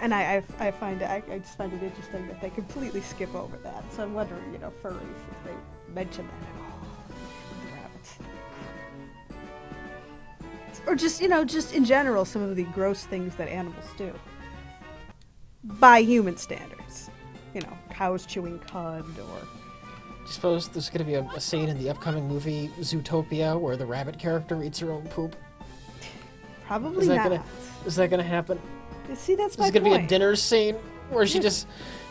And I, I, I find it, I, I just find it interesting that they completely skip over that. So I'm wondering, you know, furries, if they mention that at all. The rabbits. Or just, you know, just in general, some of the gross things that animals do. By human standards. You know, cows chewing cud, or... do you suppose there's going to be a, a scene in the upcoming movie Zootopia where the rabbit character eats her own poop? Probably is that not. Gonna, is that going to happen? See, that's my point. There's gonna be a dinner scene where she just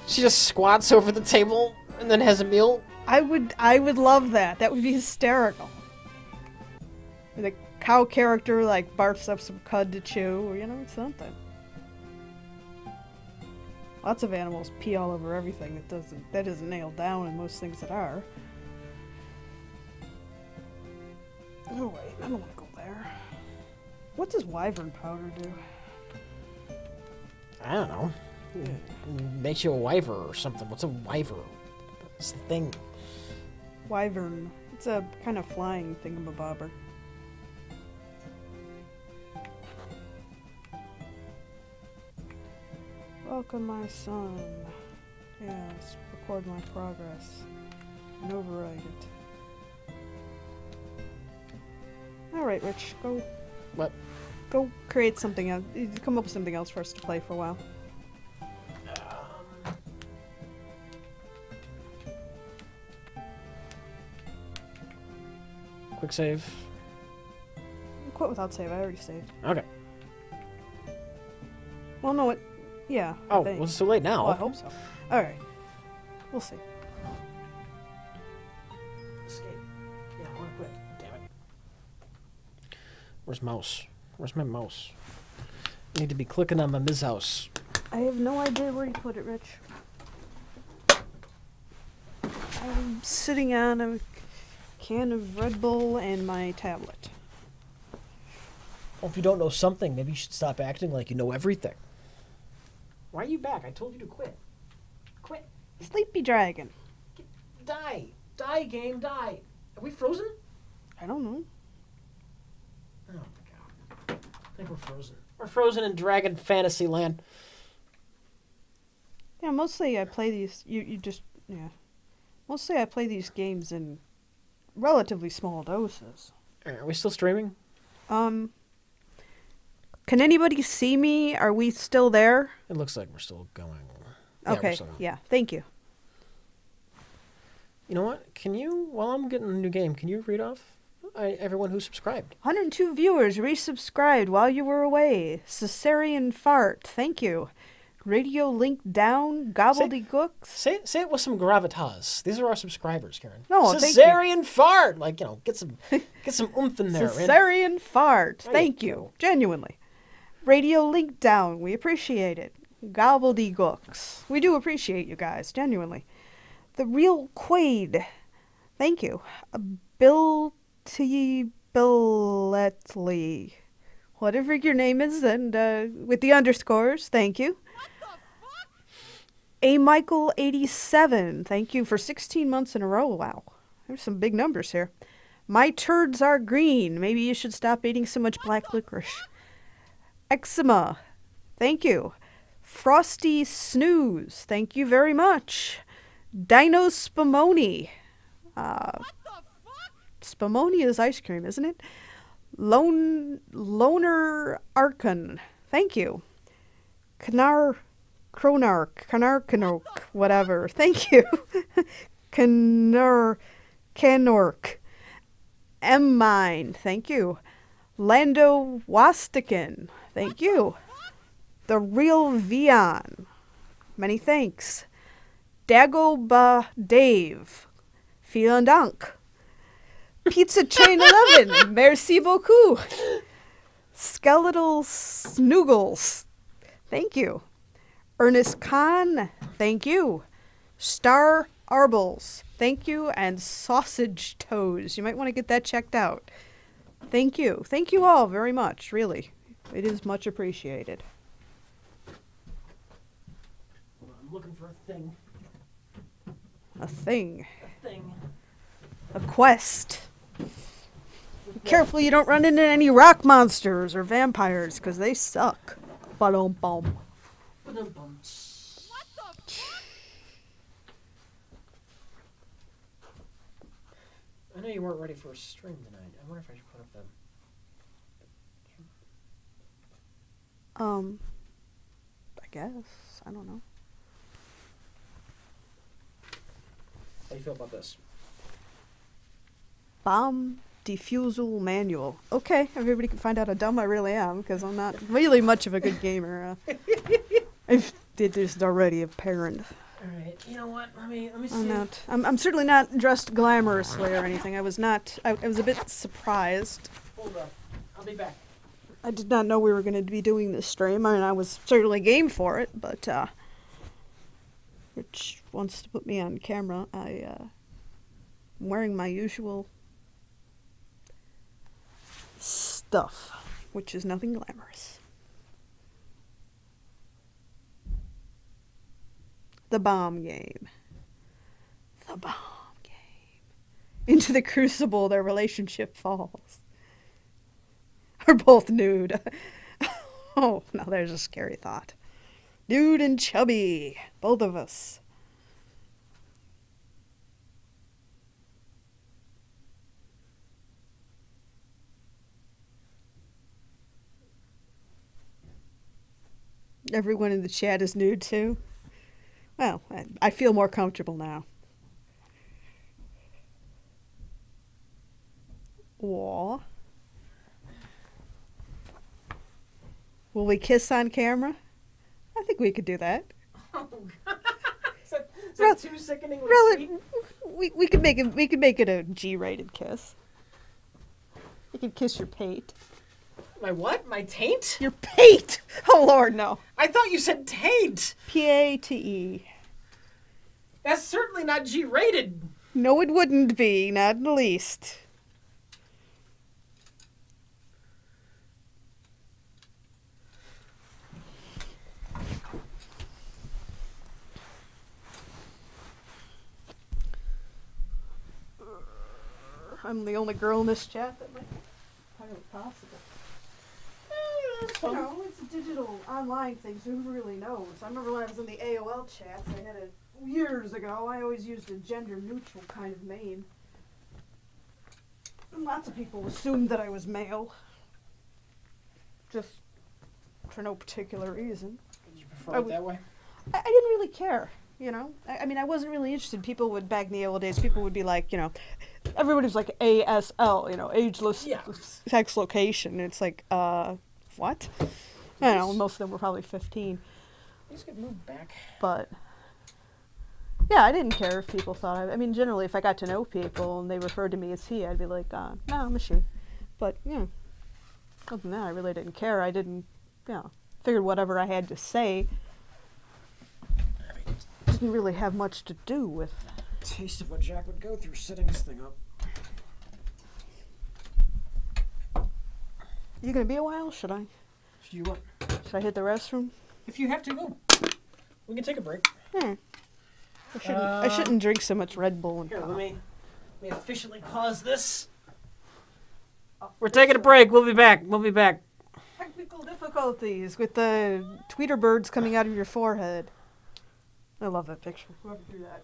she just squats over the table and then has a meal. I would I would love that. That would be hysterical. The cow character like barfs up some cud to chew, or you know, something. Lots of animals pee all over everything. That doesn't that isn't nailed down in most things that are. Oh wait, I don't want to go there. What does wyvern powder do? I don't know. Makes you a wyver or something. What's a wyver? It's the thing. Wyvern. It's a kind of flying thingamabobber. Welcome, my son. Yes, record my progress and override it. All right, Rich, go. What? Go create something else. Come up with something else for us to play for a while. Quick save. Quit without save. I already saved. Okay. Well, no, it. Yeah. Oh, well, it's too late now. Well, I hope so. All right. We'll see. Escape. Yeah, I want to quit. Damn it. Where's mouse? Where's my mouse? I need to be clicking on my Miz House. I have no idea where you put it, Rich. I'm sitting on a can of Red Bull and my tablet. Well, if you don't know something, maybe you should stop acting like you know everything. Why are you back? I told you to quit. Quit. Sleepy dragon. Get, die. Die, game, die. Are we frozen? I don't know. Oh. I think we're frozen. We're frozen in Dragon Fantasy Land. Yeah, mostly I play these. You you just yeah, mostly I play these games in relatively small doses. Are we still streaming? Um. Can anybody see me? Are we still there? It looks like we're still going. Yeah, okay. Still going. Yeah. Thank you. You know what? Can you, while I'm getting a new game, can you read off I, everyone who subscribed? one hundred two viewers resubscribed while you were away. Caesarean fart. Thank you. Radio link down. Gobbledygooks. Say, say, say it with some gravitas. These are our subscribers, Karen. No, Caesarean thank you. fart. Like, you know, get some get some oomph in there. Caesarean right? fart. There thank you. Go. Genuinely. Radio link down. We appreciate it. Gobbledygooks. We do appreciate you guys. Genuinely. The Real Quaid. Thank you. Bill T. Billetley. Whatever your name is, and uh, with the underscores, thank you. What the fuck? A. Michael eighty-seven. Thank you for sixteen months in a row. Wow. There's some big numbers here. My turds are green. Maybe you should stop eating so much what black licorice. Fuck? Eczema. Thank you. Frosty Snooze. Thank you very much. Dino Spumoni. Uh, what the fuck? Spumoni is ice cream, isn't it? Lone, Loner Arkan. Thank you. Canar, Cronark, Canarkanok, whatever. Thank you. Canar, Canork. M Mine. Thank you. Lando Wastikin. Thank what you. The, the Real Vion. Many thanks. Dagoba Dave. Vielen Dank. Pizza Chain eleven. Merci beaucoup. Skeletal Snoogles. Thank you. Ernest Khan. Thank you. Star Arbles. Thank you. And Sausage Toes. You might want to get that checked out. Thank you. Thank you all very much. Really. It is much appreciated. Hold on, I'm looking for a thing. A thing. A thing. A quest. Be careful you don't run into any rock monsters or vampires, because they suck. Ba-dum-bum. Ba-dum-bum. What the fuck? I know you weren't ready for a stream tonight. I wonder if I should put up them. Um, I guess. I don't know. How do you feel about this? Bomb Defusal Manual. Okay, everybody can find out how dumb I really am, because I'm not really much of a good gamer. Uh, I've did this already apparent. All right, you know what? Let me let me see. I'm not. I'm, I'm certainly not dressed glamorously or anything. I was not. I, I was a bit surprised. Hold up, I'll be back. I did not know we were going to be doing this stream. I mean, I was certainly game for it, but. Uh, Which wants to put me on camera. I, uh, I'm wearing my usual stuff, which is nothing glamorous. The bomb game. The bomb game. Into the crucible their relationship falls. Are both nude. Oh, now there's a scary thought. Nude and chubby, both of us. Everyone in the chat is nude too. Well, I, I feel more comfortable now. Aw. Will we kiss on camera? I think we could do that. Oh God! Is that, is that too sickening? Really, we we could make it. We could make it a G-rated kiss. You could kiss your pate. My what? My taint? Your pate? Oh Lord, no! I thought you said taint. P A T E. That's certainly not G-rated. No, it wouldn't be. Not in the least. I'm the only girl in this chat that might be possible. It's you know, it's a digital online thing, so who really knows? I remember when I was in the A O L chats, I had a, years ago, I always used a gender-neutral kind of name. And lots of people assumed that I was male. Just for no particular reason. Did you prefer it that way? I, I didn't really care, you know? I, I mean, I wasn't really interested. People would, back in the old days, people would be like, you know, everybody's like A S L, you know, ageless yeah. sex location. It's like, uh, what? I don't know, most of them were probably fifteen. These could move back. But, yeah, I didn't care if people thought, I, I mean, generally, if I got to know people and they referred to me as he, I'd be like, uh, no, I'm a she. But, yeah, other than that, I really didn't care. I didn't, you know, figured whatever I had to say didn't really have much to do with taste of what Jack would go through setting this thing up. You gonna be a while? Should I? Should you what? Should I hit the restroom? If you have to, go. We can take a break. Hmm. I shouldn't, uh, I shouldn't drink so much Red Bull. And here, let me, let me officially pause this. We're taking a break. We'll be back. We'll be back. Technical difficulties with the tweeter birds coming out of your forehead. I love that picture. Whoever drew that.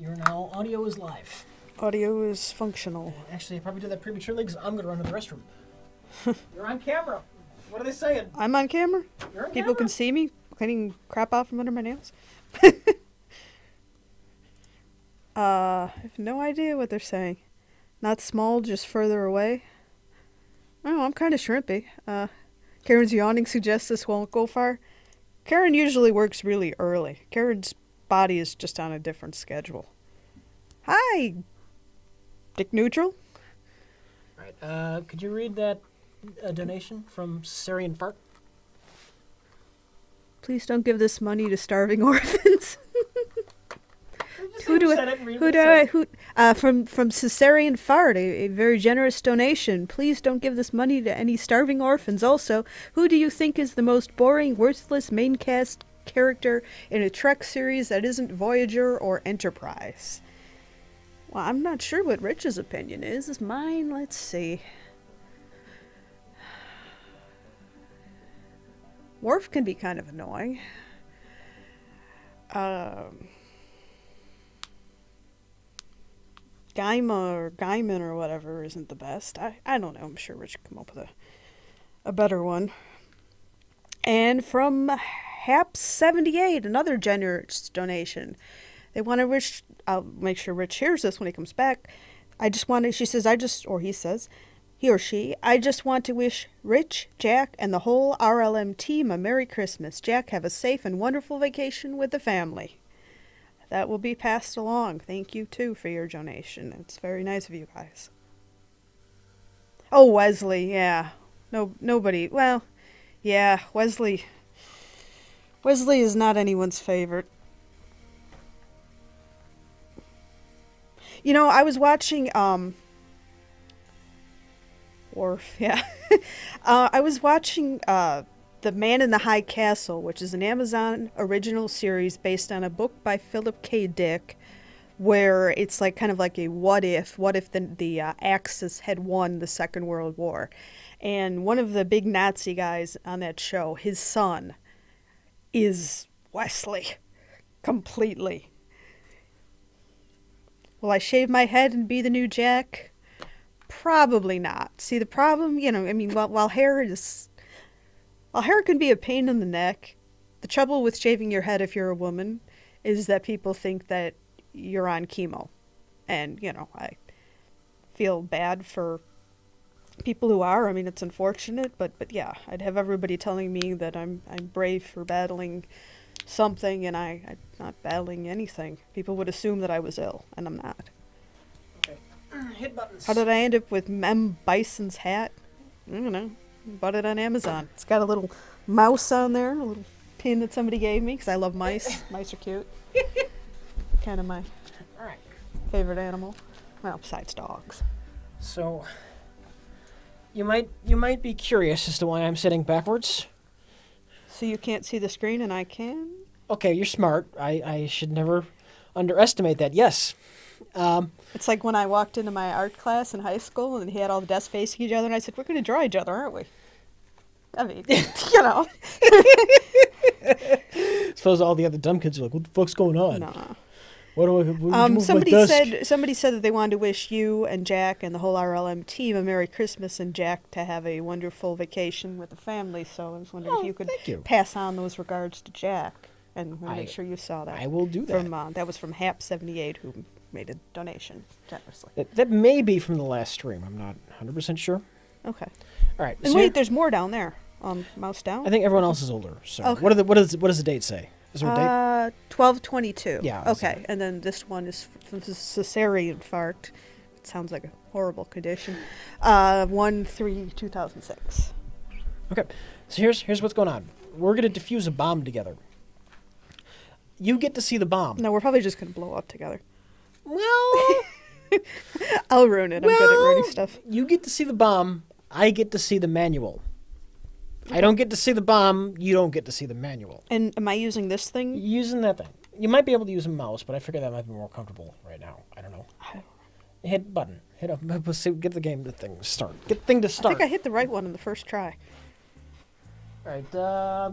You're now, audio is live. Audio is functional. And actually, I probably did that prematurely because I'm going to run to the restroom. You're on camera. What are they saying? I'm on camera. You're on People camera. Can see me cleaning crap out from under my nails. uh, I have no idea what they're saying. Not small, just further away. Oh, I'm kind of shrimpy. Uh, Karen's yawning suggests this won't go far. Karen usually works really early. Karen's body is just on a different schedule. Hi, Dick Neutral. All right. Uh, could you read that uh, donation from Sarian Park? Please don't give this money to starving orphans. Who do I, who do I, who, uh, from, from Caesarian Fart, a, a very generous donation. Please don't give this money to any starving orphans. Also, who do you think is the most boring, worthless main cast character in a Trek series that isn't Voyager or Enterprise? Well, I'm not sure what Rich's opinion is. Is mine? Let's see. Worf can be kind of annoying. Um... Gaima or Gaiman or whatever isn't the best. I, I don't know. I'm sure Rich can come up with a, a better one. And from Hap seventy-eight, another generous donation. They want to Rich, I'll make sure Rich hears this when he comes back. I just want to, she says, I just, or he says, he or she, I just want to wish Rich, Jack, and the whole R L M team a Merry Christmas. Jack, have a safe and wonderful vacation with the family. That will be passed along. Thank you, too, for your donation. It's very nice of you guys. Oh, Wesley, yeah. No, nobody. Well, yeah, Wesley. Wesley is not anyone's favorite. You know, I was watching, um... Worf, yeah. uh, I was watching, uh... The Man in the High Castle, which is an Amazon original series based on a book by Philip K Dick, where it's like kind of like a what if, what if the, the uh, Axis had won the Second World War. And one of the big Nazi guys on that show, his son, is Wesley. Completely. Will I shave my head and be the new Jack? Probably not. See, the problem, you know, I mean, while, while hair is... While hair can be a pain in the neck, the trouble with shaving your head if you're a woman is that people think that you're on chemo. And, you know, I feel bad for people who are. I mean, it's unfortunate, but, but yeah, I'd have everybody telling me that I'm, I'm brave for battling something, and I, I'm not battling anything. People would assume that I was ill, and I'm not. Okay. Hit buttons. How did I end up with Mem Bison's hat? I don't know. Bought it on Amazon. It's got a little mouse on there, a little pin that somebody gave me because I love mice. Mice are cute. Kind of my All right. favorite animal. Well, besides dogs. So you might you might be curious as to why I'm sitting backwards. So you can't see the screen and I can? Okay, you're smart. I, I should never underestimate that. Yes. Um, it's like when I walked into my art class in high school and he had all the desks facing each other and I said, we're going to draw each other, aren't we? I mean, you know. I suppose all the other dumb kids are like, what the fuck's going on? Nah. What do I, what um, do somebody said Somebody said that they wanted to wish you and Jack and the whole R L M team a Merry Christmas and Jack to have a wonderful vacation with the family. So I was wondering oh, if you could you. pass on those regards to Jack. And we'll I, make sure you saw that. I will do that. From, uh, that was from Hap seventy-eight, who... made a donation generously. That, that may be from the last stream. I'm not one hundred percent sure. Okay. All right. And so wait, there's more down there. Um, mouse down. I think everyone else is older. So okay. what, are the, what, is, what does the date say? Is there a uh, date? twelve twenty-two. Yeah. Okay. And then this one is from Caesarian Fart. It sounds like a horrible condition. Uh, one three two thousand six. Okay. So here's, here's what's going on. We're going to defuse a bomb together. You get to see the bomb. No, we're probably just going to blow up together. Well, I'll ruin it. Well, I'm good at ruining stuff. You get to see the bomb. I get to see the manual. Okay. I don't get to see the bomb. You don't get to see the manual. And am I using this thing? Using that thing. You might be able to use a mouse, but I figure that might be more comfortable right now. I don't know. I don't know. Hit button. Hit up. Get the game. The thing to start. Get the thing to start. I think I hit the right one in the first try. All right. Uh,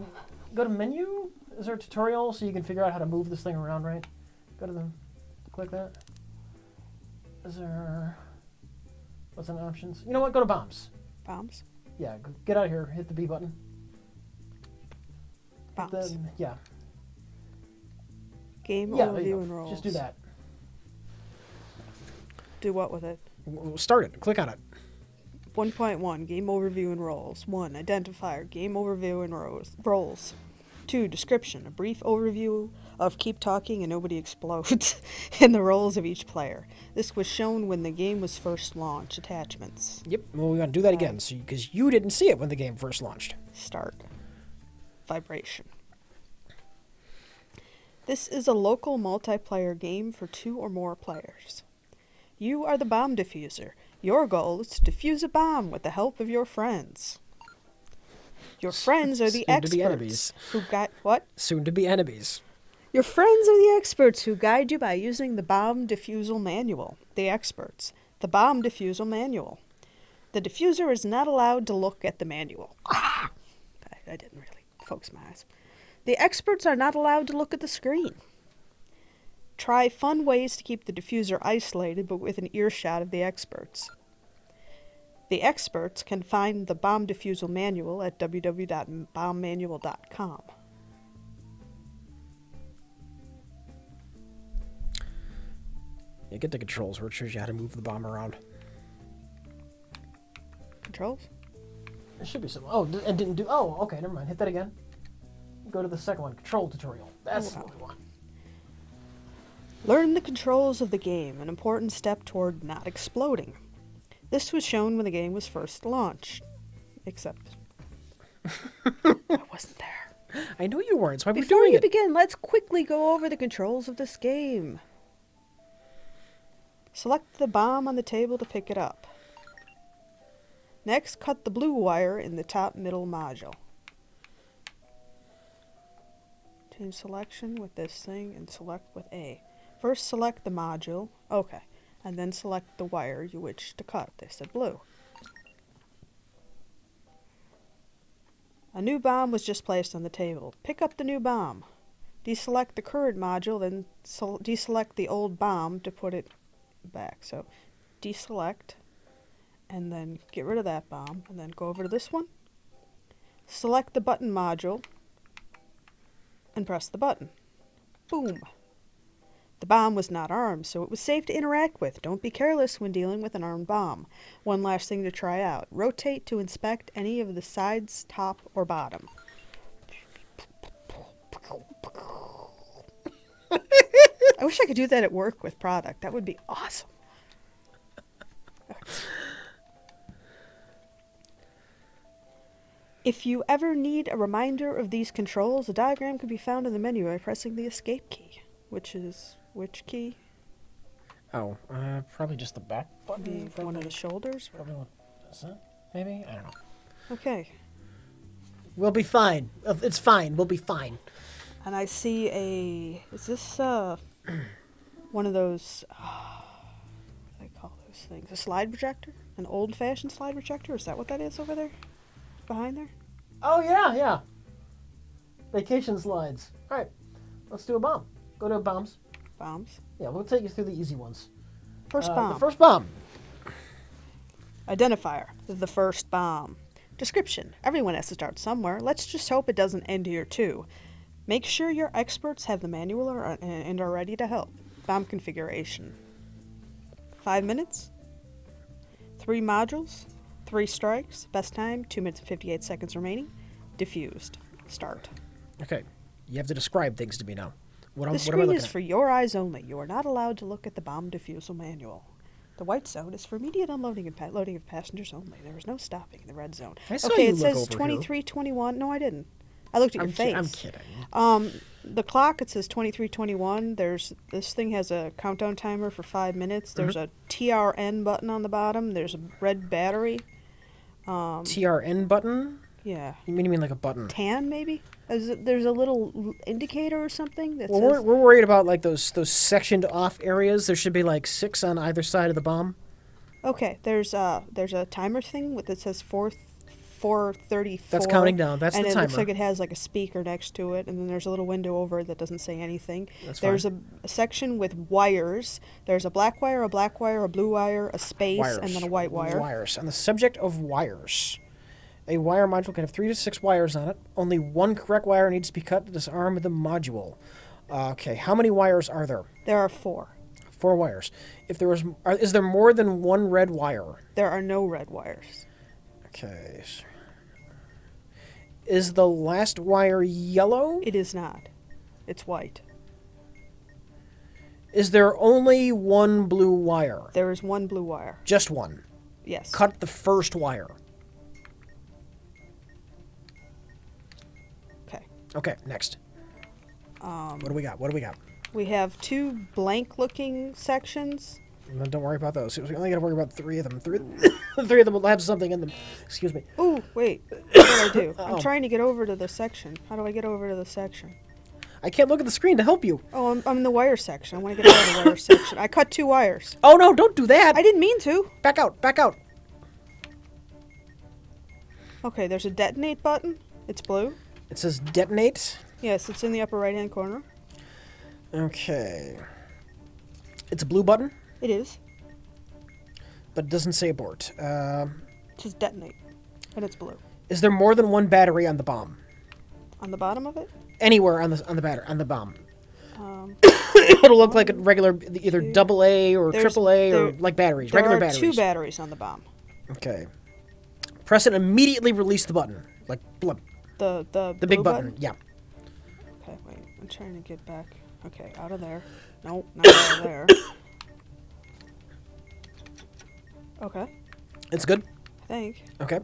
go to menu. Is there a tutorial so you can figure out how to move this thing around? Right. Go to the. click that? Is there... What's in the options? You know what? Go to bombs. Bombs? Yeah, get out of here. Hit the B button. Bombs. Then, yeah. Game yeah, overview you know. and roles. Just do that. Do what with it? We'll start it. Click on it. one point one, game overview and roles. one, identifier, game overview and roles. roles. two, description, a brief overview of Keep Talking and Nobody Explodes, and the roles of each player. This was shown when the game was first launched. Attachments. Yep, well, we're going to do that uh, again, so because you didn't see it when the game first launched. Start. Vibration. This is a local multiplayer game for two or more players. You are the bomb diffuser. Your goal is to defuse a bomb with the help of your friends. Your friends are the Soon experts to be enemies. who got what? Soon to be enemies. Your friends are the experts who guide you by using the bomb defusal manual. The experts. The bomb defusal manual. The diffuser is not allowed to look at the manual. Ah! I, I didn't really focus my eyes. The experts are not allowed to look at the screen. Try fun ways to keep the diffuser isolated, but with an earshot of the experts. The experts can find the bomb defusal manual at w w w dot bomb manual dot com. Yeah, get the controls where it shows you how to move the bomb around. Controls? There should be some. Oh, it didn't do. Oh, okay, never mind. Hit that again. Go to the second one, control tutorial. That's oh, wow. the one. Learn the controls of the game, an important step toward not exploding. This was shown when the game was first launched. Except... I wasn't there. I know you weren't, so I was doing it. Before you begin, let's quickly go over the controls of this game. Select the bomb on the table to pick it up. Next, cut the blue wire in the top middle module. Change selection with this thing and select with A. First select the module, okay, and then select the wire you wish to cut. They said blue. A new bomb was just placed on the table. Pick up the new bomb. Deselect the current module, then deselect the old bomb to put it back. So deselect, and then get rid of that bomb, and then go over to this one. Select the button module, and press the button. Boom. The bomb was not armed, so it was safe to interact with. Don't be careless when dealing with an armed bomb. One last thing to try out. Rotate to inspect any of the sides, top, or bottom. I wish I could do that at work with product. That would be awesome. If you ever need a reminder of these controls, a diagram can be found in the menu by pressing the escape key, which is... Which key? Oh, uh, probably just the back button. One of the shoulders? Probably one. Is that? Maybe? I don't know. Okay. We'll be fine. It's fine. We'll be fine. And I see a... Is this, uh... one of those... Oh, what do they call those things? A slide projector? An old-fashioned slide projector? Is that what that is over there? Behind there? Oh, yeah, yeah. Vacation slides. All right. Let's do a bomb. Go to bombs. Bombs? Yeah, we'll take you through the easy ones. First uh, bomb. The first bomb. Identifier. The first bomb. Description. Everyone has to start somewhere. Let's just hope it doesn't end here, too. Make sure your experts have the manual or, and are ready to help. Bomb configuration. Five minutes. Three modules. Three strikes. Best time, two minutes and fifty-eight seconds remaining. Diffused. Start. Okay. You have to describe things to me now. What the screen what is at? for your eyes only. You are not allowed to look at the bomb defusal manual. The white zone is for immediate unloading and pa loading of passengers only. There is no stopping in the red zone. I saw okay, you it look says twenty-three twenty-one. No, I didn't. I looked at I'm your face. I'm kidding. Um, the clock, it says twenty-three twenty-one. There's this thing has a countdown timer for five minutes. There's mm-hmm. a T R N button on the bottom. There's a red battery. Um, T R N button? Yeah. You mean you mean like a button? Tan, maybe? Is it, there's a little indicator or something that well, says... We're, we're worried about, like, those those sectioned-off areas. There should be, like, six on either side of the bomb. Okay. There's, uh, there's a timer thing that says four, four thirty-four. That's counting down. That's the timer. And it looks like it has like a speaker next to it, and then there's a little window over it that doesn't say anything. That's fine. There's a, a section with wires. There's a black wire, a black wire, a blue wire, a space, wires. and then a white wire. Wires. On the subject of wires, a wire module can have three to six wires on it. Only one correct wire needs to be cut to disarm the module. Uh, okay, how many wires are there? There are four. Four wires. If there was, are, is there more than one red wire? There are no red wires. Okay. Is the last wire yellow? It is not. It's white. Is there only one blue wire? There is one blue wire. Just one? Yes. Cut the first wire. Okay. Okay, next. Um, what do we got? What do we got? We have two blank-looking sections. No, don't worry about those. We only got to worry about three of them. Three, three of them will have something in them. Excuse me. Ooh, wait. What do I do? Uh-oh. I'm trying to get over to the section. How do I get over to the section? I can't look at the screen to help you. Oh, I'm, I'm in the wire section. I want to get out of the wire section. I cut two wires. Oh, no, don't do that. I didn't mean to. Back out. Back out. Okay, there's a detonate button. It's blue. It says detonate. Yes, it's in the upper right-hand corner. Okay. It's a blue button? It is. But it doesn't say abort. Uh, it says detonate, and it's blue. Is there more than one battery on the bomb? On the bottom of it? Anywhere on the on the battery on the bomb. Um, It'll look like a regular, either double A or triple A or like batteries. There regular are batteries. Two batteries on the bomb. Okay. Press it and immediately. Release the button, like blub. The the the big button. button. Yeah. Okay, wait. I'm trying to get back. Okay, out of there. No, not out of there. Okay. It's good? I think. Okay.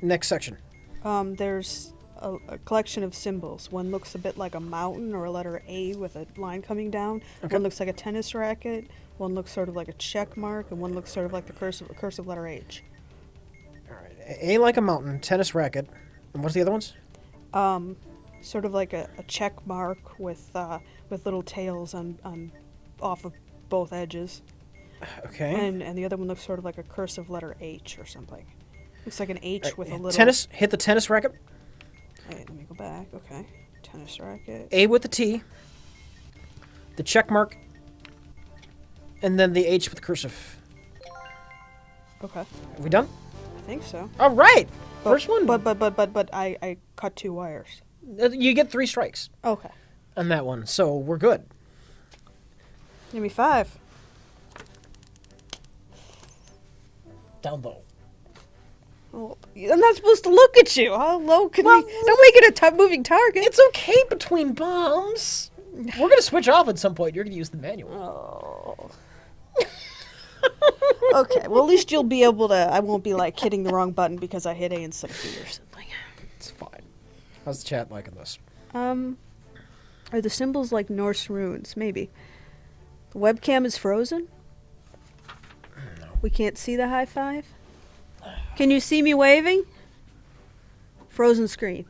Next section. Um, there's a, a collection of symbols. One looks a bit like a mountain or a letter A with a line coming down. Okay. One looks like a tennis racket. One looks sort of like a check mark. And one looks sort of like the cursive, cursive letter H. All right. A like a mountain, tennis racket. And what's the other ones? Um, sort of like a, a check mark with, uh, with little tails on, on off of both edges. Okay. And and the other one looks sort of like a cursive letter H or something. Looks like an H right, with a little... Tennis. Hit the tennis racket. All right, let me go back. Okay. Tennis racket. A with the T. The check mark. And then the H with the cursive. Okay. Are we done? I think so. All right. But, First one. But but but but but I, I cut two wires. You get three strikes. Okay. On that one. So we're good. Give me five. Down low. Well, I'm not supposed to look at you. How low can well, we... Don't make it a moving target. It's okay between bombs. We're going to switch off at some point. You're going to use the manual. Oh. Okay, well, at least you'll be able to... I won't be, like, hitting the wrong button because I hit A and some B or something. It's fine. How's the chat liking this? Um, are the symbols like Norse runes? Maybe. The webcam is frozen? No. We can't see the high five? Can you see me waving? Frozen screen.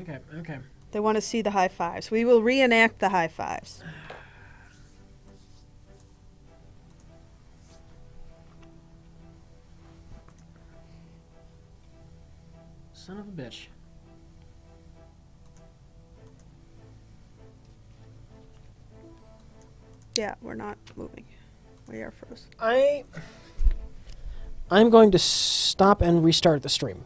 Okay, okay. They want to see the high fives. We will reenact the high fives. Son of a bitch. Yeah, we're not moving. We are frozen. I... I'm going to stop and restart the stream.